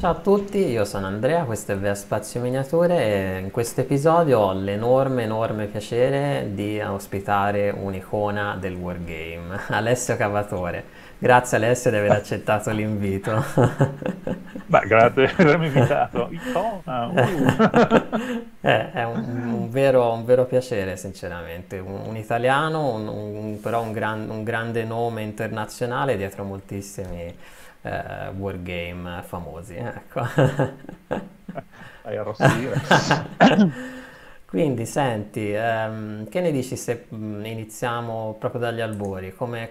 Ciao a tutti, io sono Andrea, questo è VEA Spazio Miniature e in questo episodio ho l'enorme piacere di ospitare un'icona del wargame, Alessio Cavatore. Grazie Alessio di aver accettato l'invito. Beh, grazie per avermi invitato. È un vero piacere, sinceramente. Un italiano, però un grande nome internazionale dietro moltissimi wargame famosi, ecco. Vai a arrossire. Quindi senti, che ne dici se iniziamo proprio dagli albori? Come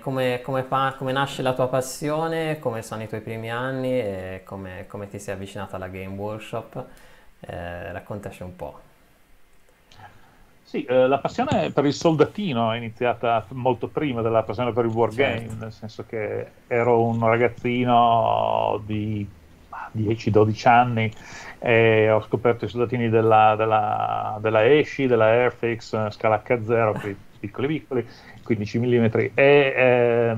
nasce la tua passione, come sono i tuoi primi anni e come ti sei avvicinato alla Game Workshop? Raccontaci un po'. Sì, la passione per il soldatino è iniziata molto prima della passione per il wargame, certo. Nel senso che ero un ragazzino di 10-12 anni e ho scoperto i soldatini della Esci, della Airfix, scala H0, piccoli, 15 mm, e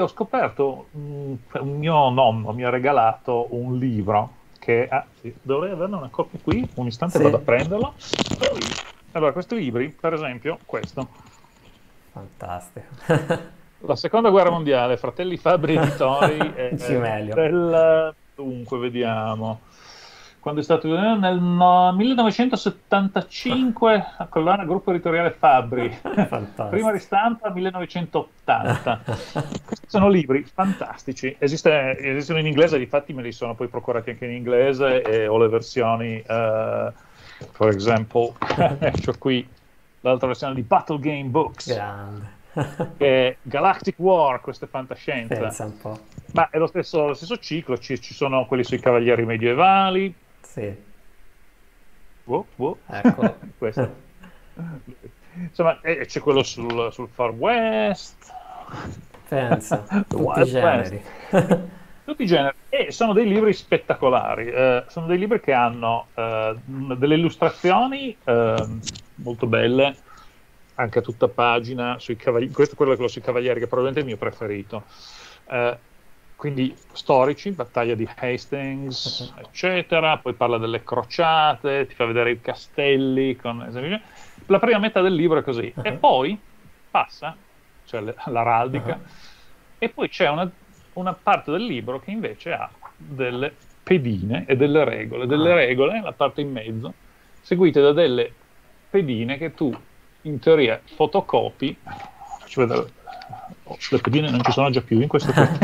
ho scoperto, un mio nonno mi ha regalato un libro che, sì, dovrei averne una copia qui, un istante, sì. Vado a prenderlo. Allora, questi libri, per esempio, questo. Fantastico. La seconda guerra mondiale, Fratelli Fabbri Editori. Dunque, vediamo. Quando è stato nel 1975, a collana gruppo editoriale Fabbri. Fantastico. Prima ristampa 1980. Questi sono libri fantastici. Esistono in inglese, difatti me li sono poi procurati anche in inglese e ho le versioni... per esempio, c'ho qui l'altra versione di Battle Game Books, che Galactic War, questa è fantascienza. Pensa un po'. Ma è lo stesso ciclo, ci sono quelli sui cavalieri medievali. Sì. Ecco. Questo. Insomma, c'è quello sul Far West. Pensa, tutti i generi. Tutti i generi, e sono dei libri spettacolari, sono dei libri che hanno delle illustrazioni molto belle, anche a tutta pagina, sui cavalieri. Questo è quello sui cavalieri, che probabilmente è il mio preferito, quindi storici, battaglia di Hastings, eccetera, poi parla delle crociate, ti fa vedere i castelli, la prima metà del libro è così, e poi passa, cioè l'araldica, e poi c'è una parte del libro che invece ha delle pedine e delle regole. Delle regole, la parte in mezzo, seguite da delle pedine che tu in teoria fotocopi. Faccio vedere, le pedine non ci sono già più in questo caso.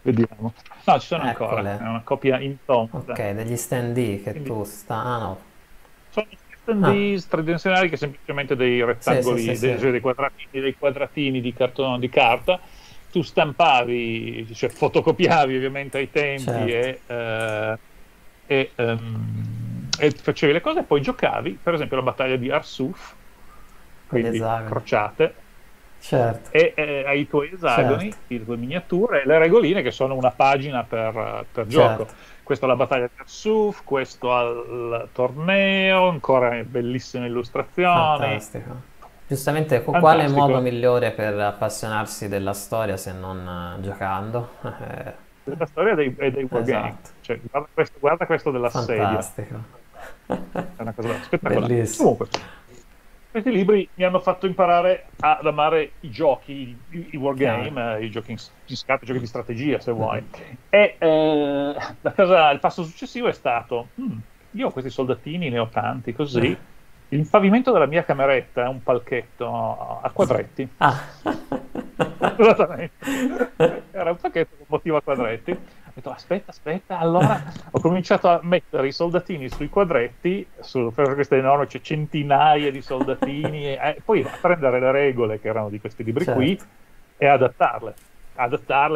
Vediamo. No, ci sono, eccole ancora, è una copia in tomba. Ok, degli standee che tu sta... Ah, no. Sono standee tridimensionali che semplicemente dei rettangoli, sì. Dei quadratini di cartone, di carta. Tu stampavi, cioè fotocopiavi ovviamente ai tempi, certo. e facevi le cose e poi giocavi, per esempio la battaglia di Arsuf, quindi crociate, certo. e ai tuoi esagoni, certo. Le tue miniature e le regoline che sono una pagina per gioco. Questa è la battaglia di Arsuf, questo al torneo, ancora bellissime illustrazioni. Fantastico. Giustamente, quale modo migliore per appassionarsi della storia se non giocando? La storia dei wargame, esatto. Cioè, guarda questo della fantastico. Sedia. È una cosa spettacolare. Bellissimo. Comunque, questi libri mi hanno fatto imparare ad amare i giochi, i wargame, i giochi di scacchi, i giochi di strategia, se vuoi. E il passo successivo è stato, io questi soldatini ne ho tanti, così... Il pavimento della mia cameretta è un palchetto a quadretti. Esattamente. Era un palchetto con motivo a quadretti. Ho detto aspetta, allora ho cominciato a mettere i soldatini sui quadretti, per queste enormi, cioè, centinaia di soldatini, e poi a prendere le regole che erano di questi libri, certo. Qui e adattarle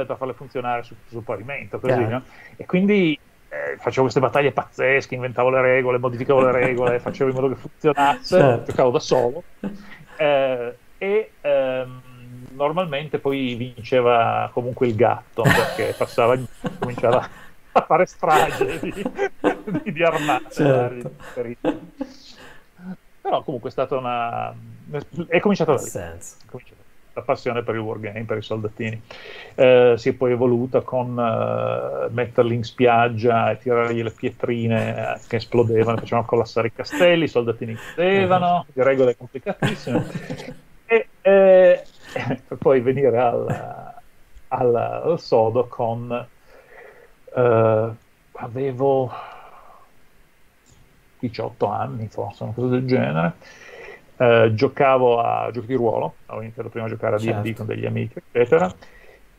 per farle funzionare sul pavimento, così, no? E quindi... facevo queste battaglie pazzesche, inventavo le regole, modificavo le regole, facevo in modo che funzionasse, certo. Giocavo da solo, normalmente poi vinceva comunque il gatto, perché passava, cominciava a fare strage di armate, certo. Però comunque è stata una... è cominciato da lì. la passione per il wargame, per i soldatini, si è poi evoluta con metterli in spiaggia e tirargli le pietrine che esplodevano, facevano collassare i castelli, i soldatini cadevano, le regole complicatissime, per poi venire al sodo con avevo 18 anni forse, una cosa del genere. Giocavo a giochi di ruolo, avevo iniziato prima a giocare a D&D, certo, con degli amici eccetera,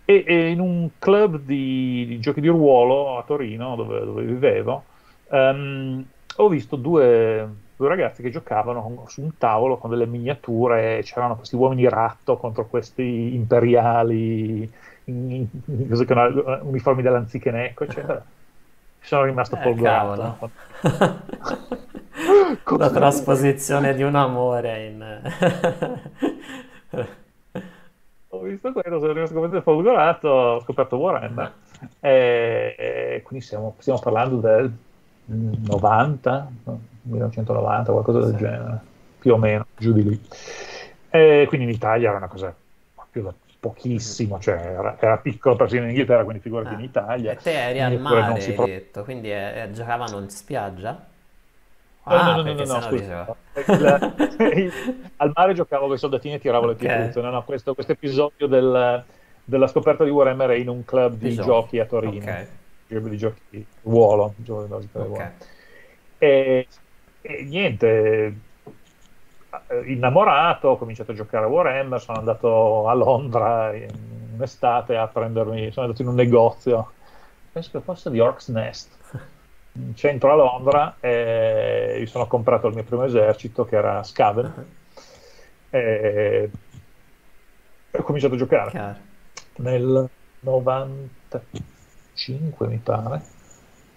e in un club di giochi di ruolo a Torino dove vivevo ho visto due ragazzi che giocavano su un tavolo con delle miniature, c'erano questi uomini ratto contro questi imperiali in uniformi da Lanzichenecco eccetera. Sono rimasto folgorato. La trasposizione di un amore in... Ho visto quello, sono rimasto completamente folgorato, ho scoperto Warhammer. E quindi stiamo parlando del 1990, qualcosa del genere, più o meno, giù di lì. E quindi in Italia era una cosa più da pochissimo, cioè era piccolo persino in Inghilterra, quindi figurati in Italia. E te eri al mare, non si detto, quindi giocavano in spiaggia? No, al mare giocavo con i soldatini e tiravo le pietruzze. No, questo episodio della scoperta di Warhammer in un club di giochi a Torino, di giochi di ruolo, e niente... innamorato, ho cominciato a giocare a Warhammer, sono andato a Londra in estate a prendermi, sono andato in un negozio, penso che fosse di Orc's Nest, in centro a Londra, e mi sono comprato il mio primo esercito che era Skaven, e ho cominciato a giocare nel 95 mi pare.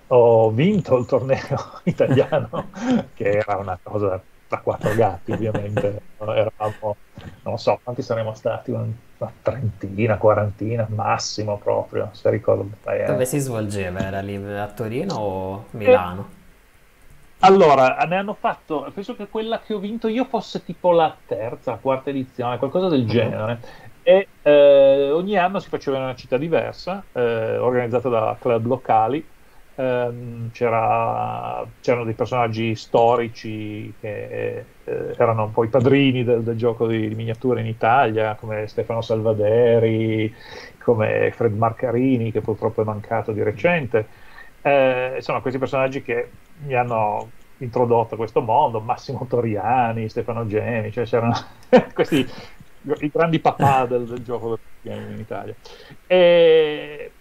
Ho vinto il torneo italiano che era una cosa da 4 gatti, ovviamente. Eravamo, non so quanti saremmo stati, una trentina, quarantina massimo, proprio, se ricordo. Dove si svolgeva? Era lì a Torino o Milano? Allora, ne hanno fatto, penso che quella che ho vinto io fosse tipo la terza, quarta edizione, qualcosa del genere, e ogni anno si faceva in una città diversa, organizzata da club locali. C'erano dei personaggi storici che erano un po' i padrini del gioco di miniature in Italia, come Stefano Salvaderi, come Fred Marcarini, che purtroppo è mancato di recente. Sono questi personaggi che mi hanno introdotto a questo mondo, Massimo Toriani, Stefano Gemi, cioè c'erano questi i grandi papà del gioco in Italia. E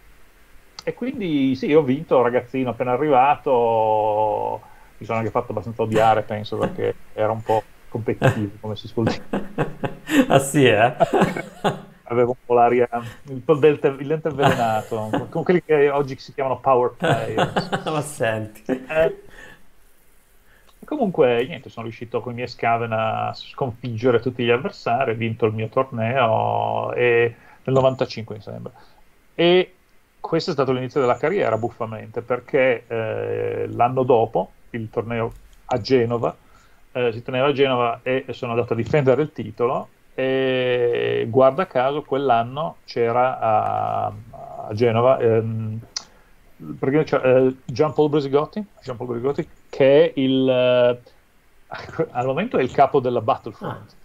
quindi sì, ho vinto, ragazzino appena arrivato, mi sono anche fatto abbastanza odiare, penso, perché era un po' competitivo, come si suol dire. Ah sì, eh? Avevo un po' l'aria, il lente avvelenato, con quelli che oggi si chiamano power players. Ma senti. Comunque, niente, sono riuscito con i miei Skaven a sconfiggere tutti gli avversari, ho vinto il mio torneo, e nel 95 mi sembra. E questo è stato l'inizio della carriera, buffamente, perché l'anno dopo il torneo a Genova si teneva a Genova e sono andato a difendere il titolo, e guarda caso quell'anno c'era a Genova perché c'era Gian Paul Brisigotti, che è al momento è il capo della Battlefront,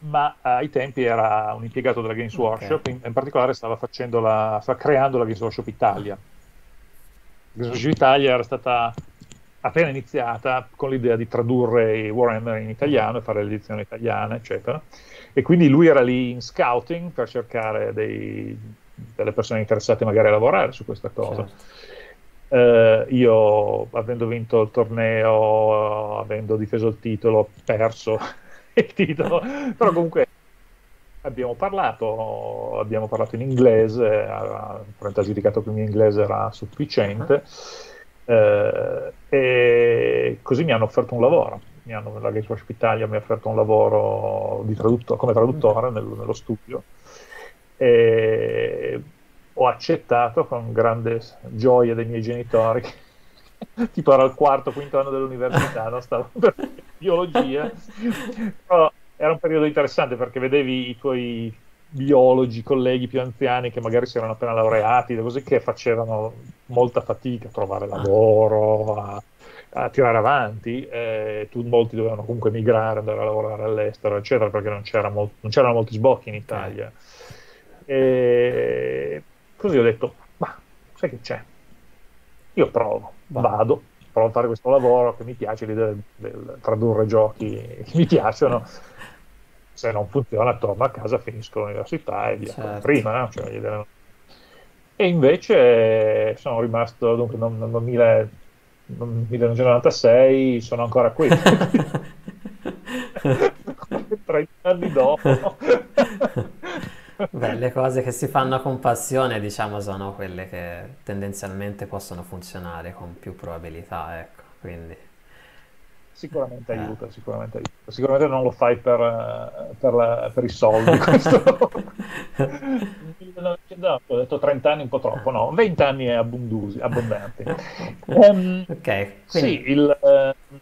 ma ai tempi era un impiegato della Games Workshop, in particolare stava creando la Games Workshop Italia. La Games Workshop Italia era stata appena iniziata con l'idea di tradurre i Warhammer in italiano e fare le edizioni italiane, eccetera. E quindi lui era lì in scouting per cercare delle persone interessate magari a lavorare su questa cosa. Certo. Io, avendo vinto il torneo, avendo difeso il titolo, perso il titolo, però comunque abbiamo parlato in inglese, ho giudicato che il mio inglese era sufficiente, e così mi hanno offerto un lavoro, la Games Workshop Italia mi ha offerto un lavoro come traduttore nello studio, e ho accettato con grande gioia dei miei genitori. Tipo era al quarto, quinto anno dell'università, no? Stavo per biologia, però era un periodo interessante perché vedevi i tuoi biologi, colleghi più anziani che magari si erano appena laureati, cose che facevano molta fatica a trovare lavoro, a tirare avanti, molti dovevano comunque migrare, andare a lavorare all'estero, eccetera, perché non c'erano molti sbocchi in Italia. E così ho detto, ma sai che c'è? Io provo, provo a fare questo lavoro che mi piace, l'idea del tradurre giochi che mi piacciono. Se non funziona torno a casa, finisco l'università e via, certo. Prima, no? Cioè, e invece sono rimasto, dunque nel 1996 sono ancora qui 30 anni dopo. Beh, le cose che si fanno con passione, diciamo, sono quelle che tendenzialmente possono funzionare con più probabilità, ecco, quindi sicuramente aiuta, sicuramente aiuta. Sicuramente non lo fai per i soldi, questo. No, ho detto 30 anni un po' troppo, no, 20 anni è abbondante. Ok, quindi sì,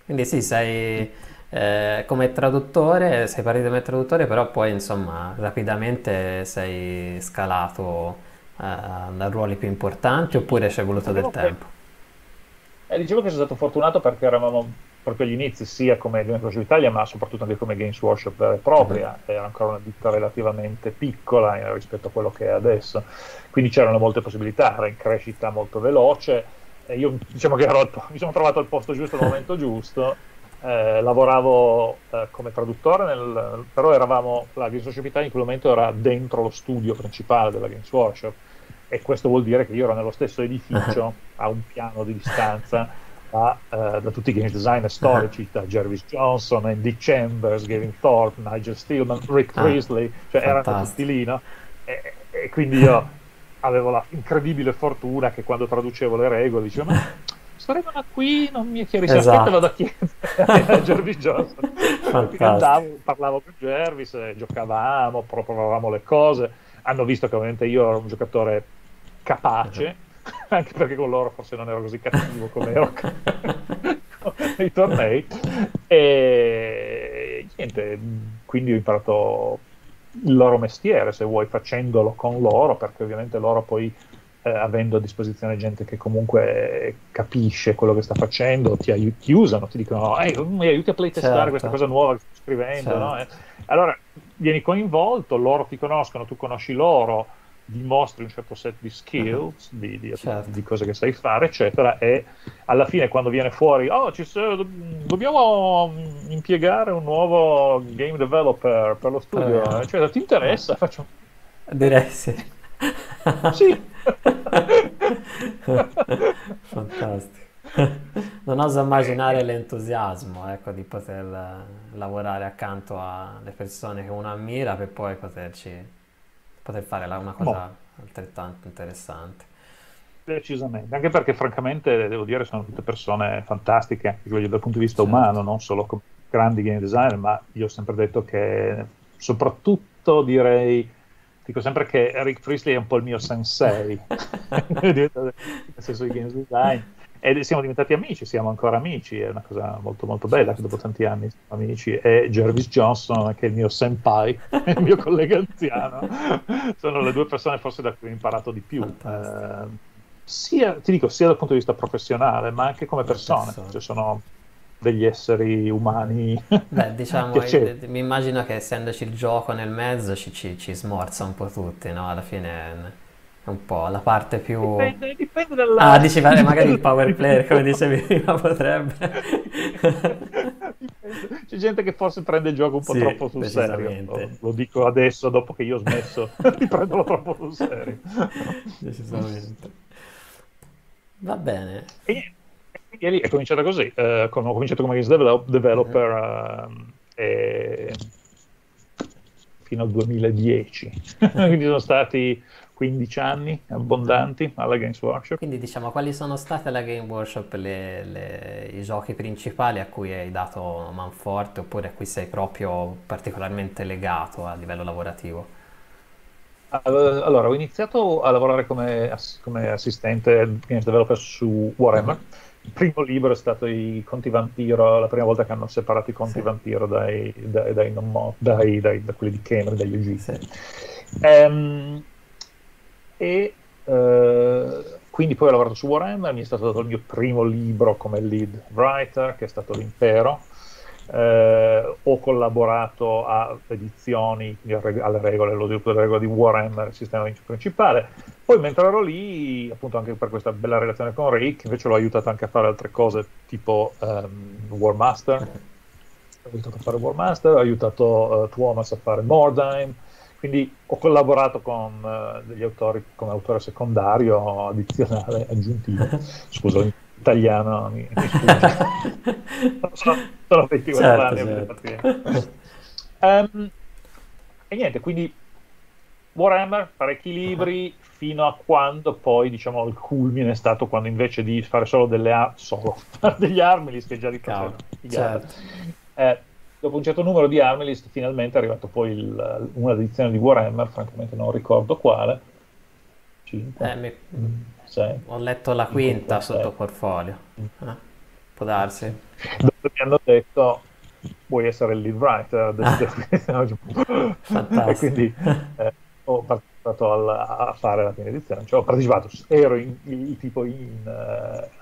quindi sì, sei come traduttore, sei partito come traduttore, però poi insomma rapidamente sei scalato da ruoli più importanti, oppure ci è voluto del tempo? Dicevo che sono stato fortunato perché eravamo proprio agli inizi, sia come Games Workshop Italia ma soprattutto anche come Games Workshop vera e propria, era ancora una ditta relativamente piccola rispetto a quello che è adesso, quindi c'erano molte possibilità, era in crescita molto veloce, e io diciamo che mi sono trovato al posto giusto al momento giusto, lavoravo come traduttore, però eravamo, la Games Workshop Italia in quel momento era dentro lo studio principale della Games Workshop, e questo vuol dire che io ero nello stesso edificio a un piano di distanza da tutti i game designer storici, da Jervis Johnson, Andy Chambers, Gavin Thorpe, Nigel Stillman, Rick Priestley, cioè erano tutti lì, no? E quindi io avevo la incredibile fortuna che quando traducevo le regole dicevo, ma questa regola qui non mi è chiarissima, esatto, vado a chiedere a Jervis Johnson. Quindi andavo, parlavo con Jervis, giocavamo, provavamo le cose, hanno visto che ovviamente io ero un giocatore capace, anche perché con loro forse non ero così cattivo come ero nei tornei, e niente, quindi ho imparato il loro mestiere, se vuoi, facendolo con loro, perché ovviamente loro poi avendo a disposizione gente che comunque capisce quello che sta facendo, ti usano, ti dicono mi aiuti a playtestare, certo, questa cosa nuova che sto scrivendo, certo, no? Allora vieni coinvolto, loro ti conoscono, tu conosci loro, dimostri un certo set di skills, certo, di cose che sai fare, eccetera, e alla fine quando viene fuori, oh, dobbiamo impiegare un nuovo game developer per lo studio, cioè, ti interessa? Faccio, direi sì. Sì. Fantastico. Non oso immaginare l'entusiasmo, ecco, di poter lavorare accanto alle persone che uno ammira per poi poter fare una cosa altrettanto interessante. Decisamente, anche perché francamente devo dire sono tutte persone fantastiche, anche dal punto di vista, certo, umano, non solo come grandi game designer, ma io ho sempre detto che soprattutto dico sempre che Rick Priestley è un po' il mio sensei nel senso di game design, e siamo diventati amici, siamo ancora amici, è una cosa molto molto bella che dopo tanti anni siamo amici, e Jervis Johnson, che è il mio senpai, il mio collega anziano, sono le due persone forse da cui ho imparato di più, sia dal punto di vista professionale ma anche come persone, cioè sono degli esseri umani. Beh, diciamo, mi immagino che essendoci il gioco nel mezzo ci smorza un po' tutti, no? Alla fine un po' la parte più dipende dalla... Ah, dici magari il power player, come dicevi prima, potrebbe c'è gente che forse prende il gioco un po' troppo sul serio, lo dico adesso dopo che io ho smesso di prenderlo troppo sul serio, decisamente. Va bene, e lì è cominciata così, ho cominciato come games developer fino al 2010 quindi sono stati 15 anni abbondanti alla Games Workshop. Quindi diciamo, quali sono stati alla Games Workshop i giochi principali a cui hai dato manforte, oppure a cui sei proprio particolarmente legato a livello lavorativo? Allora, ho iniziato a lavorare come assistente games developer su Warhammer, primo libro è stato i conti vampiro, la prima volta che hanno separato i conti vampiro da quelli di Cameron, dagli Egizi. Quindi poi ho lavorato su Warhammer, mi è stato dato il mio primo libro come lead writer, che è stato L'Impero. Ho collaborato a edizioni, alle regole, allo sviluppo delle regole di Warhammer, il sistema principale. Poi mentre ero lì, appunto anche per questa bella relazione con Rick, invece l'ho aiutato anche a fare altre cose, tipo Warmaster, ho aiutato a fare Warmaster, ho aiutato Tuomas a fare Mordheim, quindi ho collaborato con degli autori come autore secondario, addizionale, aggiuntivo, scusami. Italiano, mi scuso. sono 24 anni. Certo. E niente, quindi Warhammer, parecchi libri, fino a quando poi, diciamo, il culmine è stato quando invece di fare solo degli Armilist, che già di cavolo, certo. Dopo un certo numero di Armilist finalmente è arrivato poi una edizione di Warhammer, francamente non ricordo quale, 5. Ho letto la quinta sotto portfolio, può darsi. Dopo mi hanno detto vuoi essere il lead writer e quindi ho partecipato a fare la prima edizione, cioè ho partecipato, ero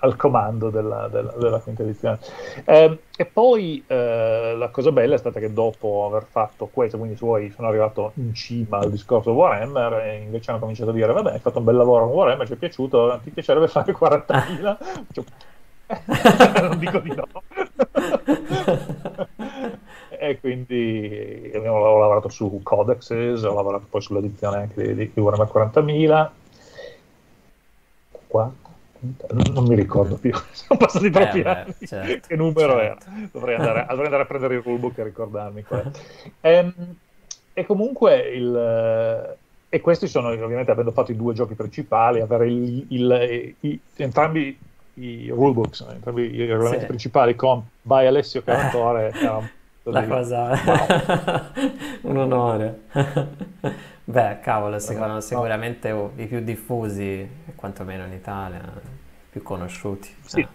al comando della quinta edizione, e poi la cosa bella è stata che dopo aver fatto questo, quindi sono arrivato in cima al discorso Warhammer, e invece hanno cominciato a dire vabbè, hai fatto un bel lavoro con Warhammer, ci è piaciuto, ti piacerebbe fare 40.000? Non dico di no. E quindi ho lavorato su Codexes, ho lavorato poi sull'edizione anche di Warhammer 40.000, non mi ricordo più, sono passati troppi anni, certo, che numero era, dovrei andare a prendere il rulebook e ricordarmi. E comunque e questi sono, ovviamente avendo fatto i due giochi principali, avere entrambi i rulebooks, entrambi i regolamenti principali con by Alessio Cavatore, la cosa un onore. Beh, cavolo, secondo sicuramente i più diffusi, quantomeno in Italia, più conosciuti. Sì,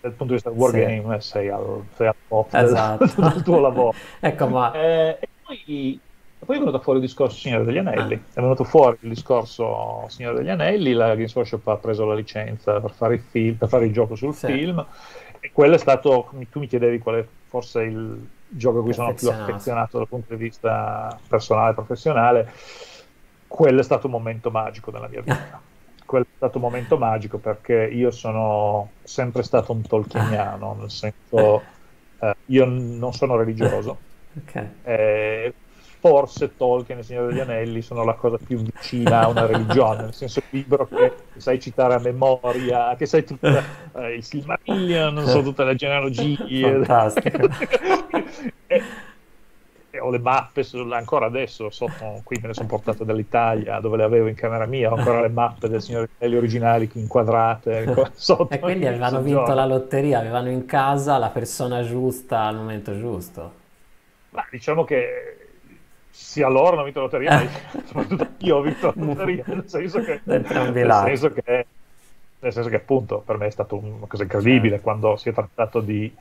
dal punto di vista del wargame sei al top, esatto, del tuo lavoro. Ecco, ma e poi è venuto fuori il discorso Signore degli Anelli, è venuto fuori il discorso Signore degli Anelli, la Games Workshop ha preso la licenza per fare il gioco sul film, e quello è stato, tu mi chiedevi qual è forse il gioco a cui sono più affezionato dal punto di vista personale e professionale. Quello è stato un momento magico della mia vita. Quello è stato un momento magico perché io sono sempre stato un tolkieniano, nel senso io non sono religioso. Forse Tolkien e il Signore degli Anelli sono la cosa più vicina a una religione, nel senso libro che sai citare a memoria, che sai tutta il Silmarillion, non so, tutte le genealogie, e ho le mappe ancora adesso, qui me le sono portate dall'Italia, dove le avevo in camera mia, ho ancora le mappe del Signore degli Anelli originali inquadrate sotto, e quindi avevano vinto la lotteria, avevano in casa la persona giusta al momento giusto. Ma diciamo che sia loro hanno vinto la lotteria, ma soprattutto io ho vinto la lotteria, nel senso che appunto per me è stata una cosa incredibile quando si è trattato di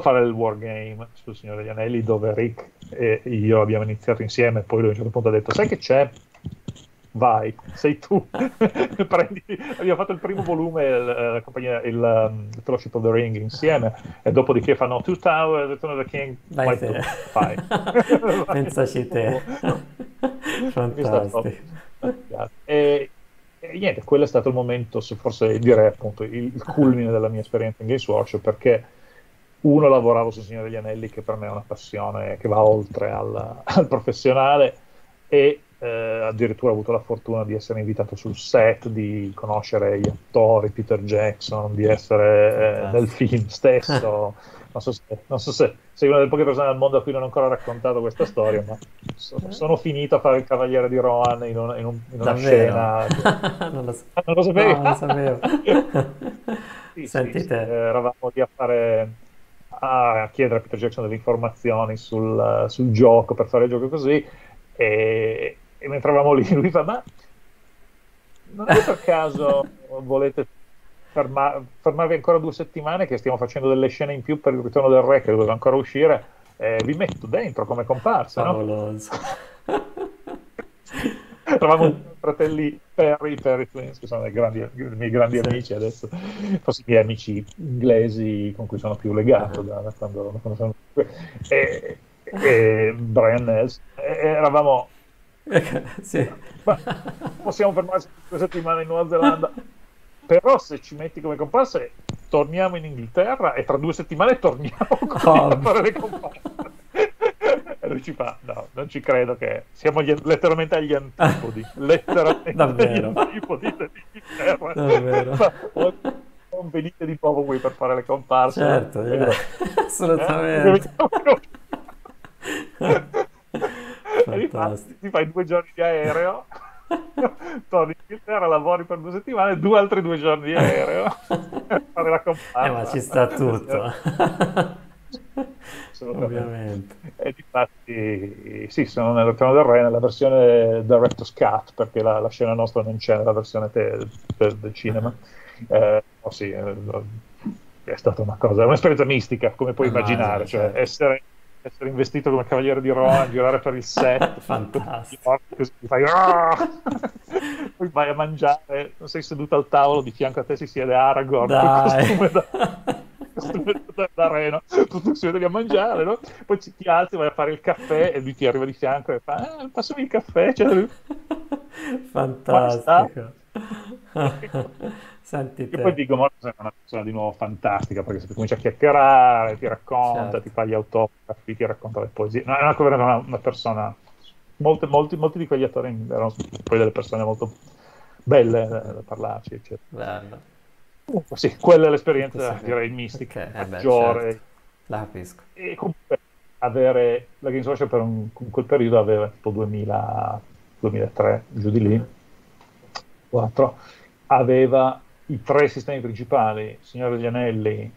fare il wargame sul Signore degli Anelli, dove Rick e io abbiamo iniziato insieme, poi lui a un certo punto ha detto sai che c'è? Vai, sei tu. Abbiamo fatto il primo volume, il Fellowship of the Ring insieme, e dopodiché fanno Two Towers, Return of the King, vai tu, vai. Pensaci te. Fantastico. E niente, quello è stato il momento, forse direi appunto il culmine della mia esperienza in Games Workshop, perché lavoravo su Signore degli Anelli, che per me è una passione che va oltre al professionale, e addirittura ho avuto la fortuna di essere invitato sul set, di conoscere gli attori, Peter Jackson, di essere nel film stesso. Non so se sei una delle poche persone al mondo a cui non ho ancora raccontato questa storia, ma sono finito a fare il cavaliere di Rohan in una scena che... non lo sapevo, no, non lo sapevo. Sentite. Eravamo lì a chiedere a Peter Jackson delle informazioni sul gioco, per fare il gioco così, e mentre eravamo lì lui fa ma non è per caso volete fermarvi ancora 2 settimane, che stiamo facendo delle scene in più per il ritorno del re, che doveva ancora uscire, vi metto dentro come comparsa, no? Eravamo i fratelli Perry Twins, che sono i miei grandi amici adesso, forse i miei amici inglesi con cui sono più legato da quando sono qui. E Brian Nelson, eravamo possiamo fermarci 2 settimane in Nuova Zelanda, però se ci metti come comparse torniamo in Inghilterra e tra 2 settimane torniamo a fare le comparse. E lui ci fa: no, non ci credo, che siamo letteralmente agli antipodi, davvero agli antipodi dell'Inghilterra, davvero. Non venite di nuovo qui per fare le comparse, certo, assolutamente. Ti fai 2 giorni di aereo, torni in Inghilterra, lavori per 2 settimane, 2 altri 2 giorni di aereo per fare la comparsa. Ma ci sta tutto. Ovviamente. E infatti sì, sono nel Ritorno del Re, nella versione Director's Cut, perché la scena nostra non c'è nella versione del cinema. È stata una cosa, un'esperienza mistica, come puoi immaginare, cioè essere investito come cavaliere di Rohan, girare per il set, fantastico, così fai poi vai a mangiare, sei seduto al tavolo, di fianco a te si siede Aragorn, costume da reno, tutti seduti a mangiare, no? Poi ti alzi, vai a fare il caffè e lui ti arriva di fianco e fa: passami il caffè, cioè... fantastico. Senti te. E poi dico: Morto è una persona di nuovo fantastica, perché se tu cominci a chiacchierare ti racconta, certo, ti fa gli autografi, ti racconta le poesie, no, è una persona, molti di quegli attori erano poi delle persone molto belle da parlarci, eccetera. Comunque sì, quella è l'esperienza, direi, mistica, okay, maggiore, certo, la capisco. E comunque avere la Games Workshop per quel periodo aveva tipo 2000-2003 giù di lì, 4, aveva i 3 sistemi principali: Signore degli Anelli,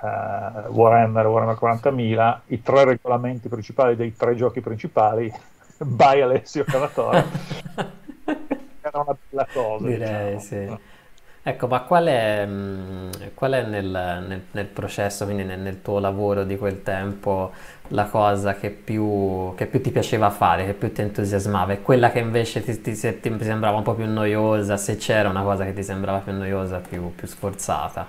Warhammer 40.000, i 3 regolamenti principali dei 3 giochi principali by Alessio Cavatore. Era una bella cosa, direi, diciamo. Sì. Ecco, ma qual è nel processo, quindi nel tuo lavoro di quel tempo, la cosa che più ti piaceva fare, che più ti entusiasmava, e quella che invece ti sembrava un po' più noiosa, se c'era una cosa che ti sembrava più noiosa, più sforzata?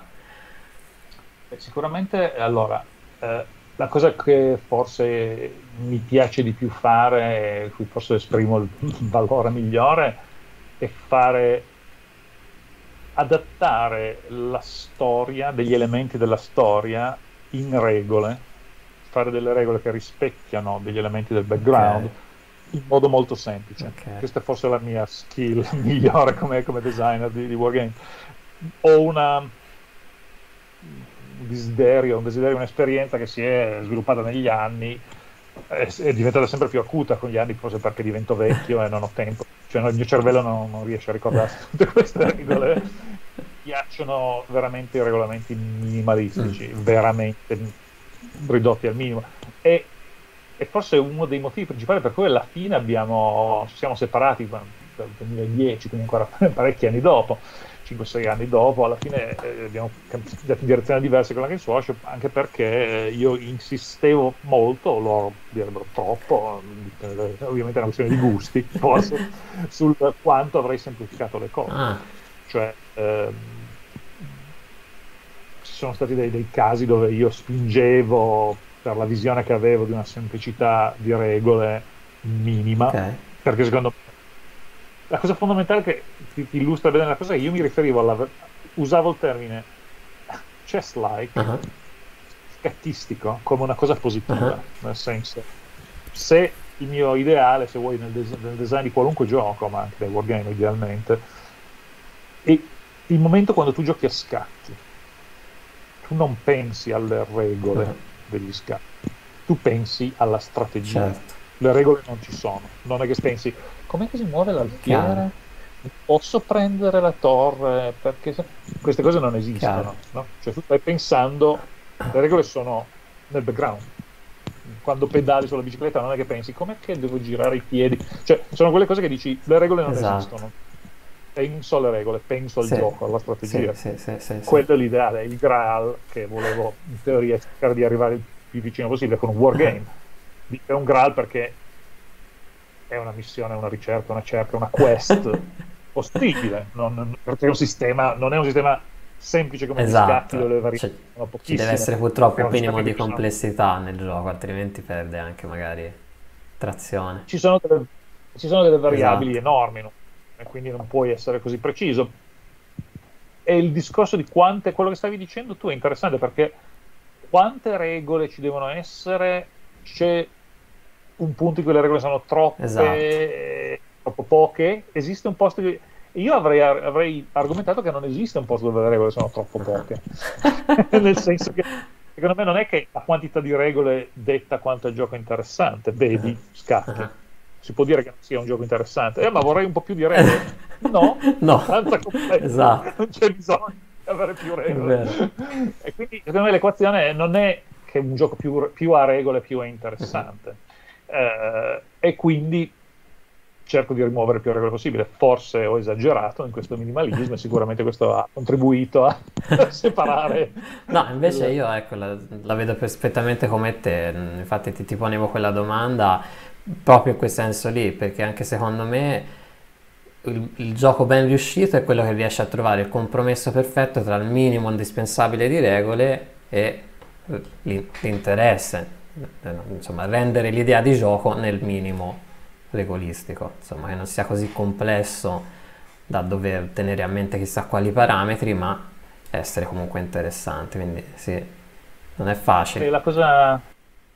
Sicuramente, allora, la cosa che forse mi piace di più fare, in cui forse esprimo il valore migliore, è fare... adattare la storia, degli elementi della storia in regole, fare delle regole che rispecchiano degli elementi del background, in modo molto semplice. Questa è forse la mia skill migliore come designer di Wargame. Ho un desiderio, un'esperienza che si è sviluppata negli anni, è diventata sempre più acuta con gli anni, forse perché divento vecchio e non ho tempo, cioè il mio cervello non riesce a ricordarsi tutte queste regole. Mi piacciono veramente i regolamenti minimalistici, veramente ridotti al minimo, e forse uno dei motivi principali per cui alla fine ci siamo separati dal 2010, quindi ancora parecchi anni dopo, 5-6 anni dopo, alla fine abbiamo cambiato in direzioni diverse con la Games Workshop, anche perché io insistevo molto, loro direbbero troppo, ovviamente è una questione di gusti, forse, sul quanto avrei semplificato le cose. Cioè, ci sono stati dei casi dove io spingevo per la visione che avevo di una semplicità di regole minima, perché secondo me la cosa fondamentale che ti illustra bene la cosa è che io mi riferivo usavo il termine chess-like, scattistico, come una cosa positiva, nel senso, se il mio ideale, se vuoi, nel design di qualunque gioco, ma anche nel wargame idealmente, è il momento quando tu giochi a scacchi, tu non pensi alle regole degli scacchi, tu pensi alla strategia. Le regole non ci sono, non è che pensi com'è che si muove l'alfiere, posso prendere la torre, perché queste cose non esistono, no? Cioè tu stai pensando, le regole sono nel background. Quando pedali sulla bicicletta non è che pensi com'è che devo girare i piedi, cioè sono quelle cose che dici le regole non esistono, penso alle regole, penso al gioco, alla strategia. Quello è l'ideale, il Graal che volevo in teoria cercare di arrivare il più vicino possibile con un wargame. È un Graal perché è una missione, una ricerca, una cerca, una quest possibile, perché un sistema, non è un sistema semplice come gli scacchi o le variazioni, ci deve essere purtroppo un minimo di complessità nel gioco, altrimenti perde anche magari trazione. Ci sono delle variabili enormi, no? E quindi non puoi essere così preciso. E il discorso di quante, quello che stavi dicendo tu è interessante, perché quante regole ci devono essere, c'è un punto in cui le regole sono troppe, troppo poche, esiste un posto che... Io avrei argomentato che non esiste un posto dove le regole sono troppo poche, nel senso che secondo me non è che la quantità di regole detta quanto è il gioco interessante, vedi Scacchi. Si può dire che sia un gioco interessante, ma vorrei un po' più di regole. No, non c'è bisogno di avere più regole. E quindi secondo me l'equazione non è che un gioco più ha regole più è interessante, e quindi cerco di rimuovere più regole possibile. Forse ho esagerato in questo minimalismo e sicuramente questo ha contribuito a separare. No, invece io ecco, la vedo perfettamente come te, infatti ti ponevo quella domanda proprio in quel senso lì, perché anche secondo me il gioco ben riuscito è quello che riesce a trovare il compromesso perfetto tra il minimo indispensabile di regole e l'interesse, insomma rendere l'idea di gioco nel minimo regolistico, insomma che non sia così complesso da dover tenere a mente chissà quali parametri, ma essere comunque interessante. Quindi sì, non è facile. La cosa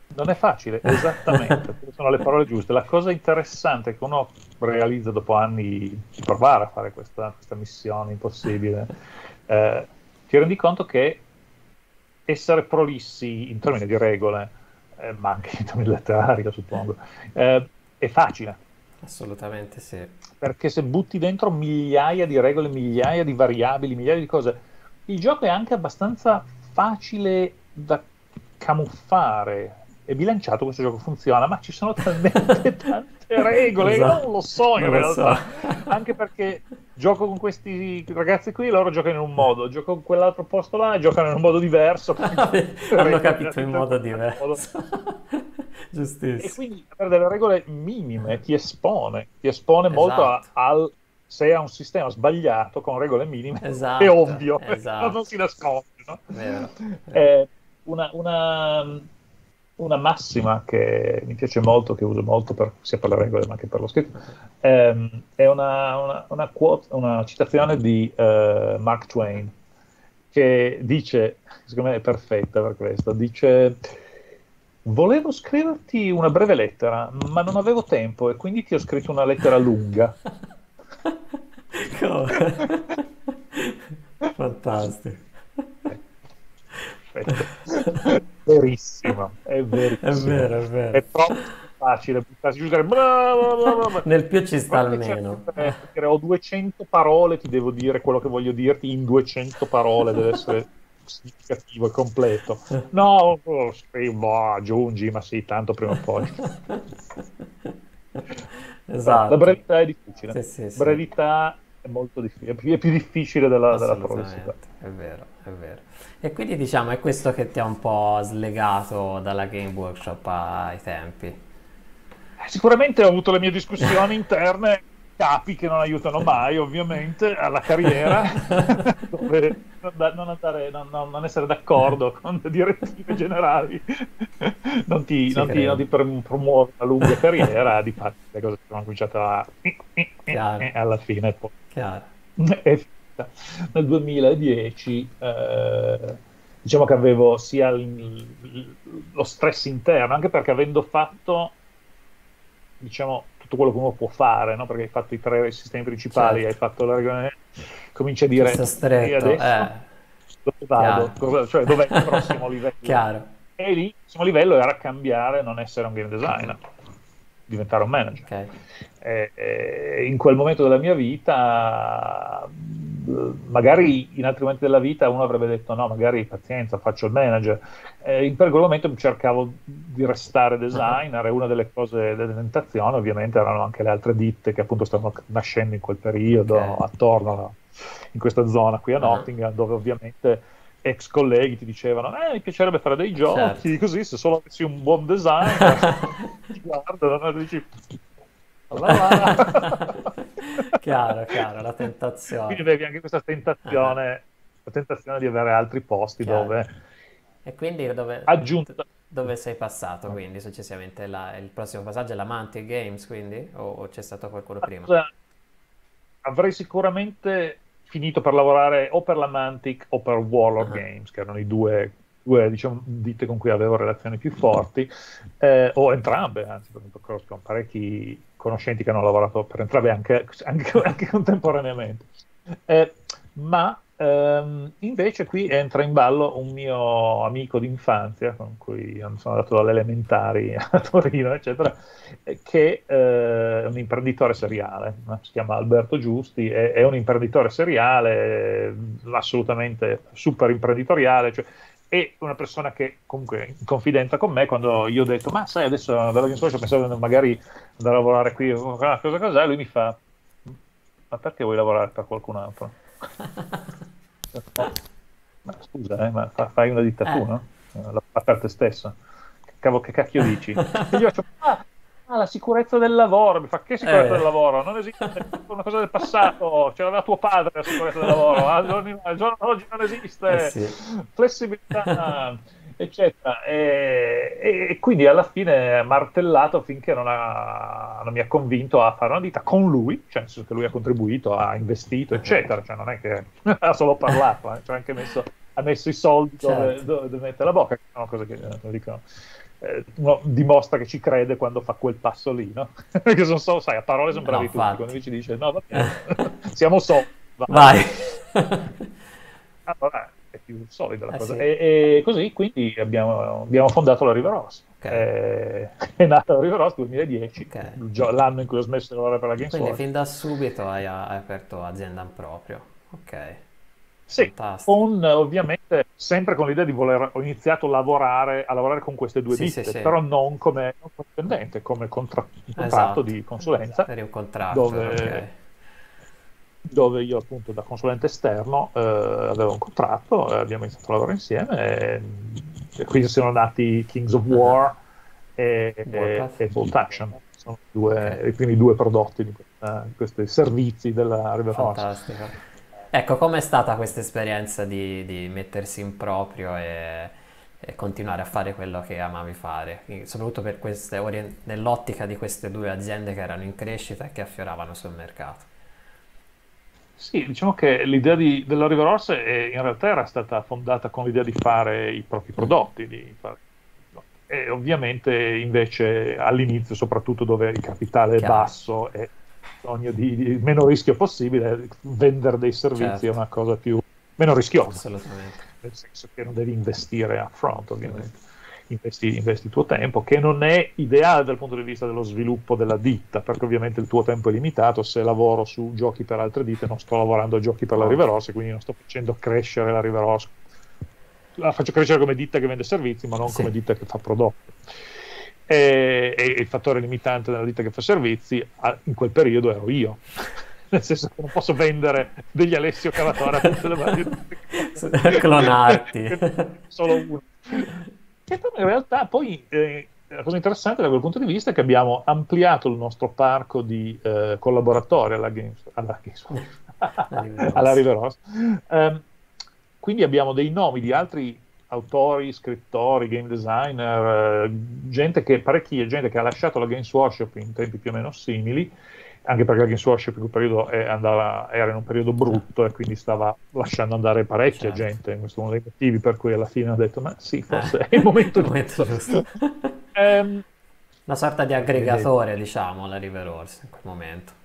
non è facile, esattamente, sono le parole giuste. La cosa interessante che uno realizza dopo anni di provare a fare questa missione impossibile, ti rendi conto che essere prolissi in termini di regole, ma anche in termini letterari, suppongo, è facile. Assolutamente sì. Perché se butti dentro migliaia di regole, migliaia di variabili, migliaia di cose, il gioco è anche abbastanza facile da camuffare. È bilanciato, questo gioco funziona, ma ci sono talmente tante regole, io non lo so in realtà, anche perché gioco con questi ragazzi qui, loro giocano in un modo, gioco con quell'altro posto là, giocano in un modo diverso, hanno capito in modo diverso, giustissimo. E quindi avere delle regole minime ti espone molto al... Se è un sistema sbagliato con regole minime, è ovvio, non si nasconde, no? È una massima che mi piace molto, che uso molto sia per le regole ma anche per lo scritto, è una citazione di Mark Twain, che dice, secondo me è perfetta per questo, dice: volevo scriverti una breve lettera ma non avevo tempo e quindi ti ho scritto una lettera lunga. Fantastico. Verissimo, è verissimo, è vero. È troppo facile buttarsi giù, nel più ci sta almeno. Ho 200 parole, ti devo dire quello che voglio dirti in 200 parole, deve essere significativo e completo. No, scrivo, aggiungi, ma sì, tanto prima o poi. La brevità è difficile. Brevità è molto difficile, è più difficile della progressività. È vero. E quindi diciamo è questo che ti ha un po' slegato dalla Game Workshop ai tempi. Sicuramente ho avuto le mie discussioni interne, capi che non aiutano mai ovviamente alla carriera, dove non essere d'accordo con le direttive generali non ti promuove una lunga carriera. Di fatto le cose sono cominciate alla fine poi. Chiaro. Nel 2010 diciamo che avevo sia lo stress interno, anche perché avendo fatto diciamo tutto quello che uno può fare, no? Perché hai fatto i tre sistemi principali, hai fatto la regione, comincia a dire stretto, adesso dove vado, cioè dov'è il prossimo livello. Chiaro. E lì il prossimo livello era cambiare, non essere un game designer, diventare un manager. Okay. In quel momento della mia vita, magari in altri momenti della vita uno avrebbe detto no, magari pazienza, faccio il manager. Per quel momento cercavo di restare designer, e una delle cose della tentazione ovviamente erano anche le altre ditte che appunto stavano nascendo in quel periodo, okay, attorno in questa zona qui a Nottingham, dove ovviamente ex colleghi ti dicevano mi piacerebbe fare dei giochi, certo, così se solo avessi un buon design ti guardano e dici chiaro, chiaro, la tentazione. Quindi avevi anche questa tentazione, la tentazione di avere altri posti, chiaro, dove e quindi dove aggiunta. Dove sei passato, quindi successivamente il prossimo passaggio è la Mantic Games, quindi o c'è stato qualcuno prima? Avrei sicuramente finito per lavorare o per la Mantic o per Warlord Games, che erano i due diciamo, ditte con cui avevo relazioni più forti, o entrambe, anzi, con parecchi conoscenti che hanno lavorato per entrambe anche contemporaneamente. Invece qui entra in ballo un mio amico d'infanzia, con cui sono andato alle elementari a Torino, eccetera, che è un imprenditore seriale, si chiama Alberto Giusti, è un imprenditore seriale, assolutamente super imprenditoriale, cioè, è una persona che comunque in confidenza con me, quando io ho detto ma sai adesso andavo in socio, pensavo magari andare a lavorare qui o cosa, lui mi fa ma perché vuoi lavorare per qualcun altro? Ma scusa, ma fai una ditta tu, no? La fa per te stesso. Che cacchio dici? E io faccio, la sicurezza del lavoro. Mi fa, che sicurezza del lavoro? Non esiste, è una cosa del passato. C'era da tuo padre la sicurezza del lavoro. Al giorno d'oggi non esiste. Sì. Flessibilità, eccetera. E quindi alla fine ha martellato finché non mi ha convinto a fare una ditta con lui, cioè nel senso che lui ha contribuito, ha investito, eccetera, cioè non è che ha solo parlato, cioè anche ha messo i soldi, certo, dove mette la bocca, che è una cosa che dicono, uno dimostra che ci crede quando fa quel passo lì, no? Perché non so, sai, a parole sono bravi tutti, quando invece dice no, vabbè, siamo soldi, vai. Allora è più solida la cosa, sì. E così quindi abbiamo fondato la River Horse, okay, è nata la River Horse 2010, okay, l'anno in cui ho smesso di lavorare per la Games Workshop. Quindi fin da subito hai aperto azienda in proprio, ok. Sì, ovviamente sempre con l'idea di ho iniziato a lavorare con queste due ditte, sì, però non come dipendente, come contratto di consulenza. Era un contratto, dove io appunto da consulente esterno avevo un contratto, abbiamo iniziato a lavorare insieme, e quindi sono nati Kings of War e Bolt Action, sono i primi due prodotti di questi servizi della River Horse. Fantastico. Ecco, com'è stata questa esperienza di mettersi in proprio e continuare a fare quello che amavi fare, soprattutto per nell'ottica di queste due aziende che erano in crescita e che affioravano sul mercato? Sì, diciamo che l'idea della River Horse in realtà era stata fondata con l'idea di fare i propri prodotti, e ovviamente invece all'inizio, soprattutto dove il capitale è basso e di meno rischio possibile, vendere dei servizi, certo, è una cosa meno rischiosa, assolutamente, nel senso che non devi investire upfront, ovviamente, investi il tuo tempo, che non è ideale dal punto di vista dello sviluppo della ditta, perché ovviamente il tuo tempo è limitato. Se lavoro su giochi per altre ditte, non sto lavorando a giochi per la River Horse, quindi non sto facendo crescere la River Horse, la faccio crescere come ditta che vende servizi, ma non come ditta che fa prodotti. E il fattore limitante della ditta che fa servizi in quel periodo ero io, nel senso che non posso vendere degli Alessio Cavatore a tutte le varie clonarti solo uno. E però in realtà poi la cosa interessante da quel punto di vista è che abbiamo ampliato il nostro parco di collaboratori alla River Horse, quindi abbiamo dei nomi di altri autori, scrittori, game designer, gente che ha lasciato la Games Workshop in tempi più o meno simili, anche perché la Games Workshop in quel periodo era in un periodo brutto e quindi stava lasciando andare parecchia gente. Questo è uno dei motivi per cui alla fine ho detto ma sì, forse è il momento giusto. Una sorta di aggregatore, diciamo, la River Horse in quel momento.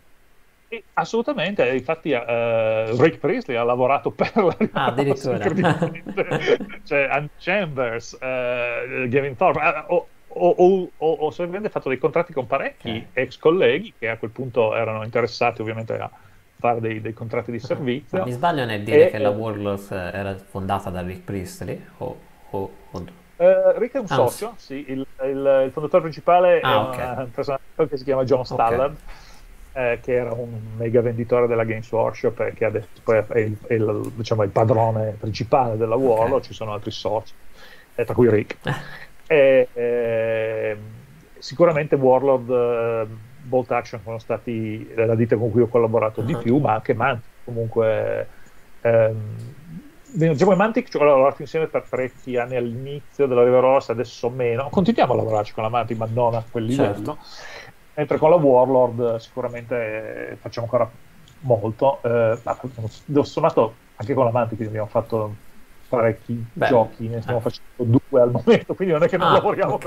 Assolutamente, infatti Rick Priestley ha lavorato per la River Horse, addirittura. Cioè, Ann Chambers, Gavin Thorpe, ho semplicemente fatto dei contratti con parecchi ex colleghi che a quel punto erano interessati ovviamente a fare dei contratti di servizio. Non mi sbaglio nel dire che la Warlord era fondata da Rick Priestley o... Rick è un socio, sì, il fondatore principale è una persona che si chiama John Stallard, che era un mega venditore della Games Workshop e che adesso poi è il, diciamo, il padrone principale della Warlord. Ci sono altri soci, tra cui Rick. Sicuramente Warlord, Bolt Action sono stati la ditta con cui ho collaborato di più, ma anche Mantic, comunque diciamo Mantic, cioè, ho lavorato insieme per parecchi anni all'inizio della River Horse, adesso meno, continuiamo a lavorarci con la Mantic ma non a quel livello, mentre con la Warlord sicuramente facciamo ancora molto, ho suonato anche con la Mantic, abbiamo fatto parecchi giochi, ne stiamo facendo 2 al momento, quindi non è che non lavoriamo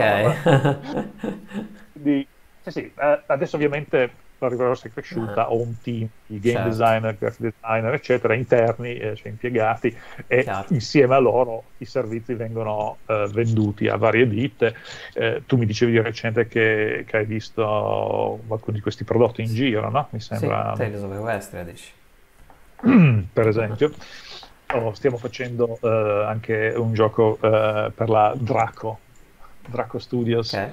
quindi, sì, adesso ovviamente la River Horse è cresciuta, ho un team di game designer, graphic designer eccetera interni, cioè impiegati, e insieme a loro i servizi vengono venduti a varie ditte. Tu mi dicevi di recente che hai visto alcuni di questi prodotti in giro, no? Mi sembra Tales of the West, dici? Per esempio stiamo facendo anche un gioco per la Draco Studios, che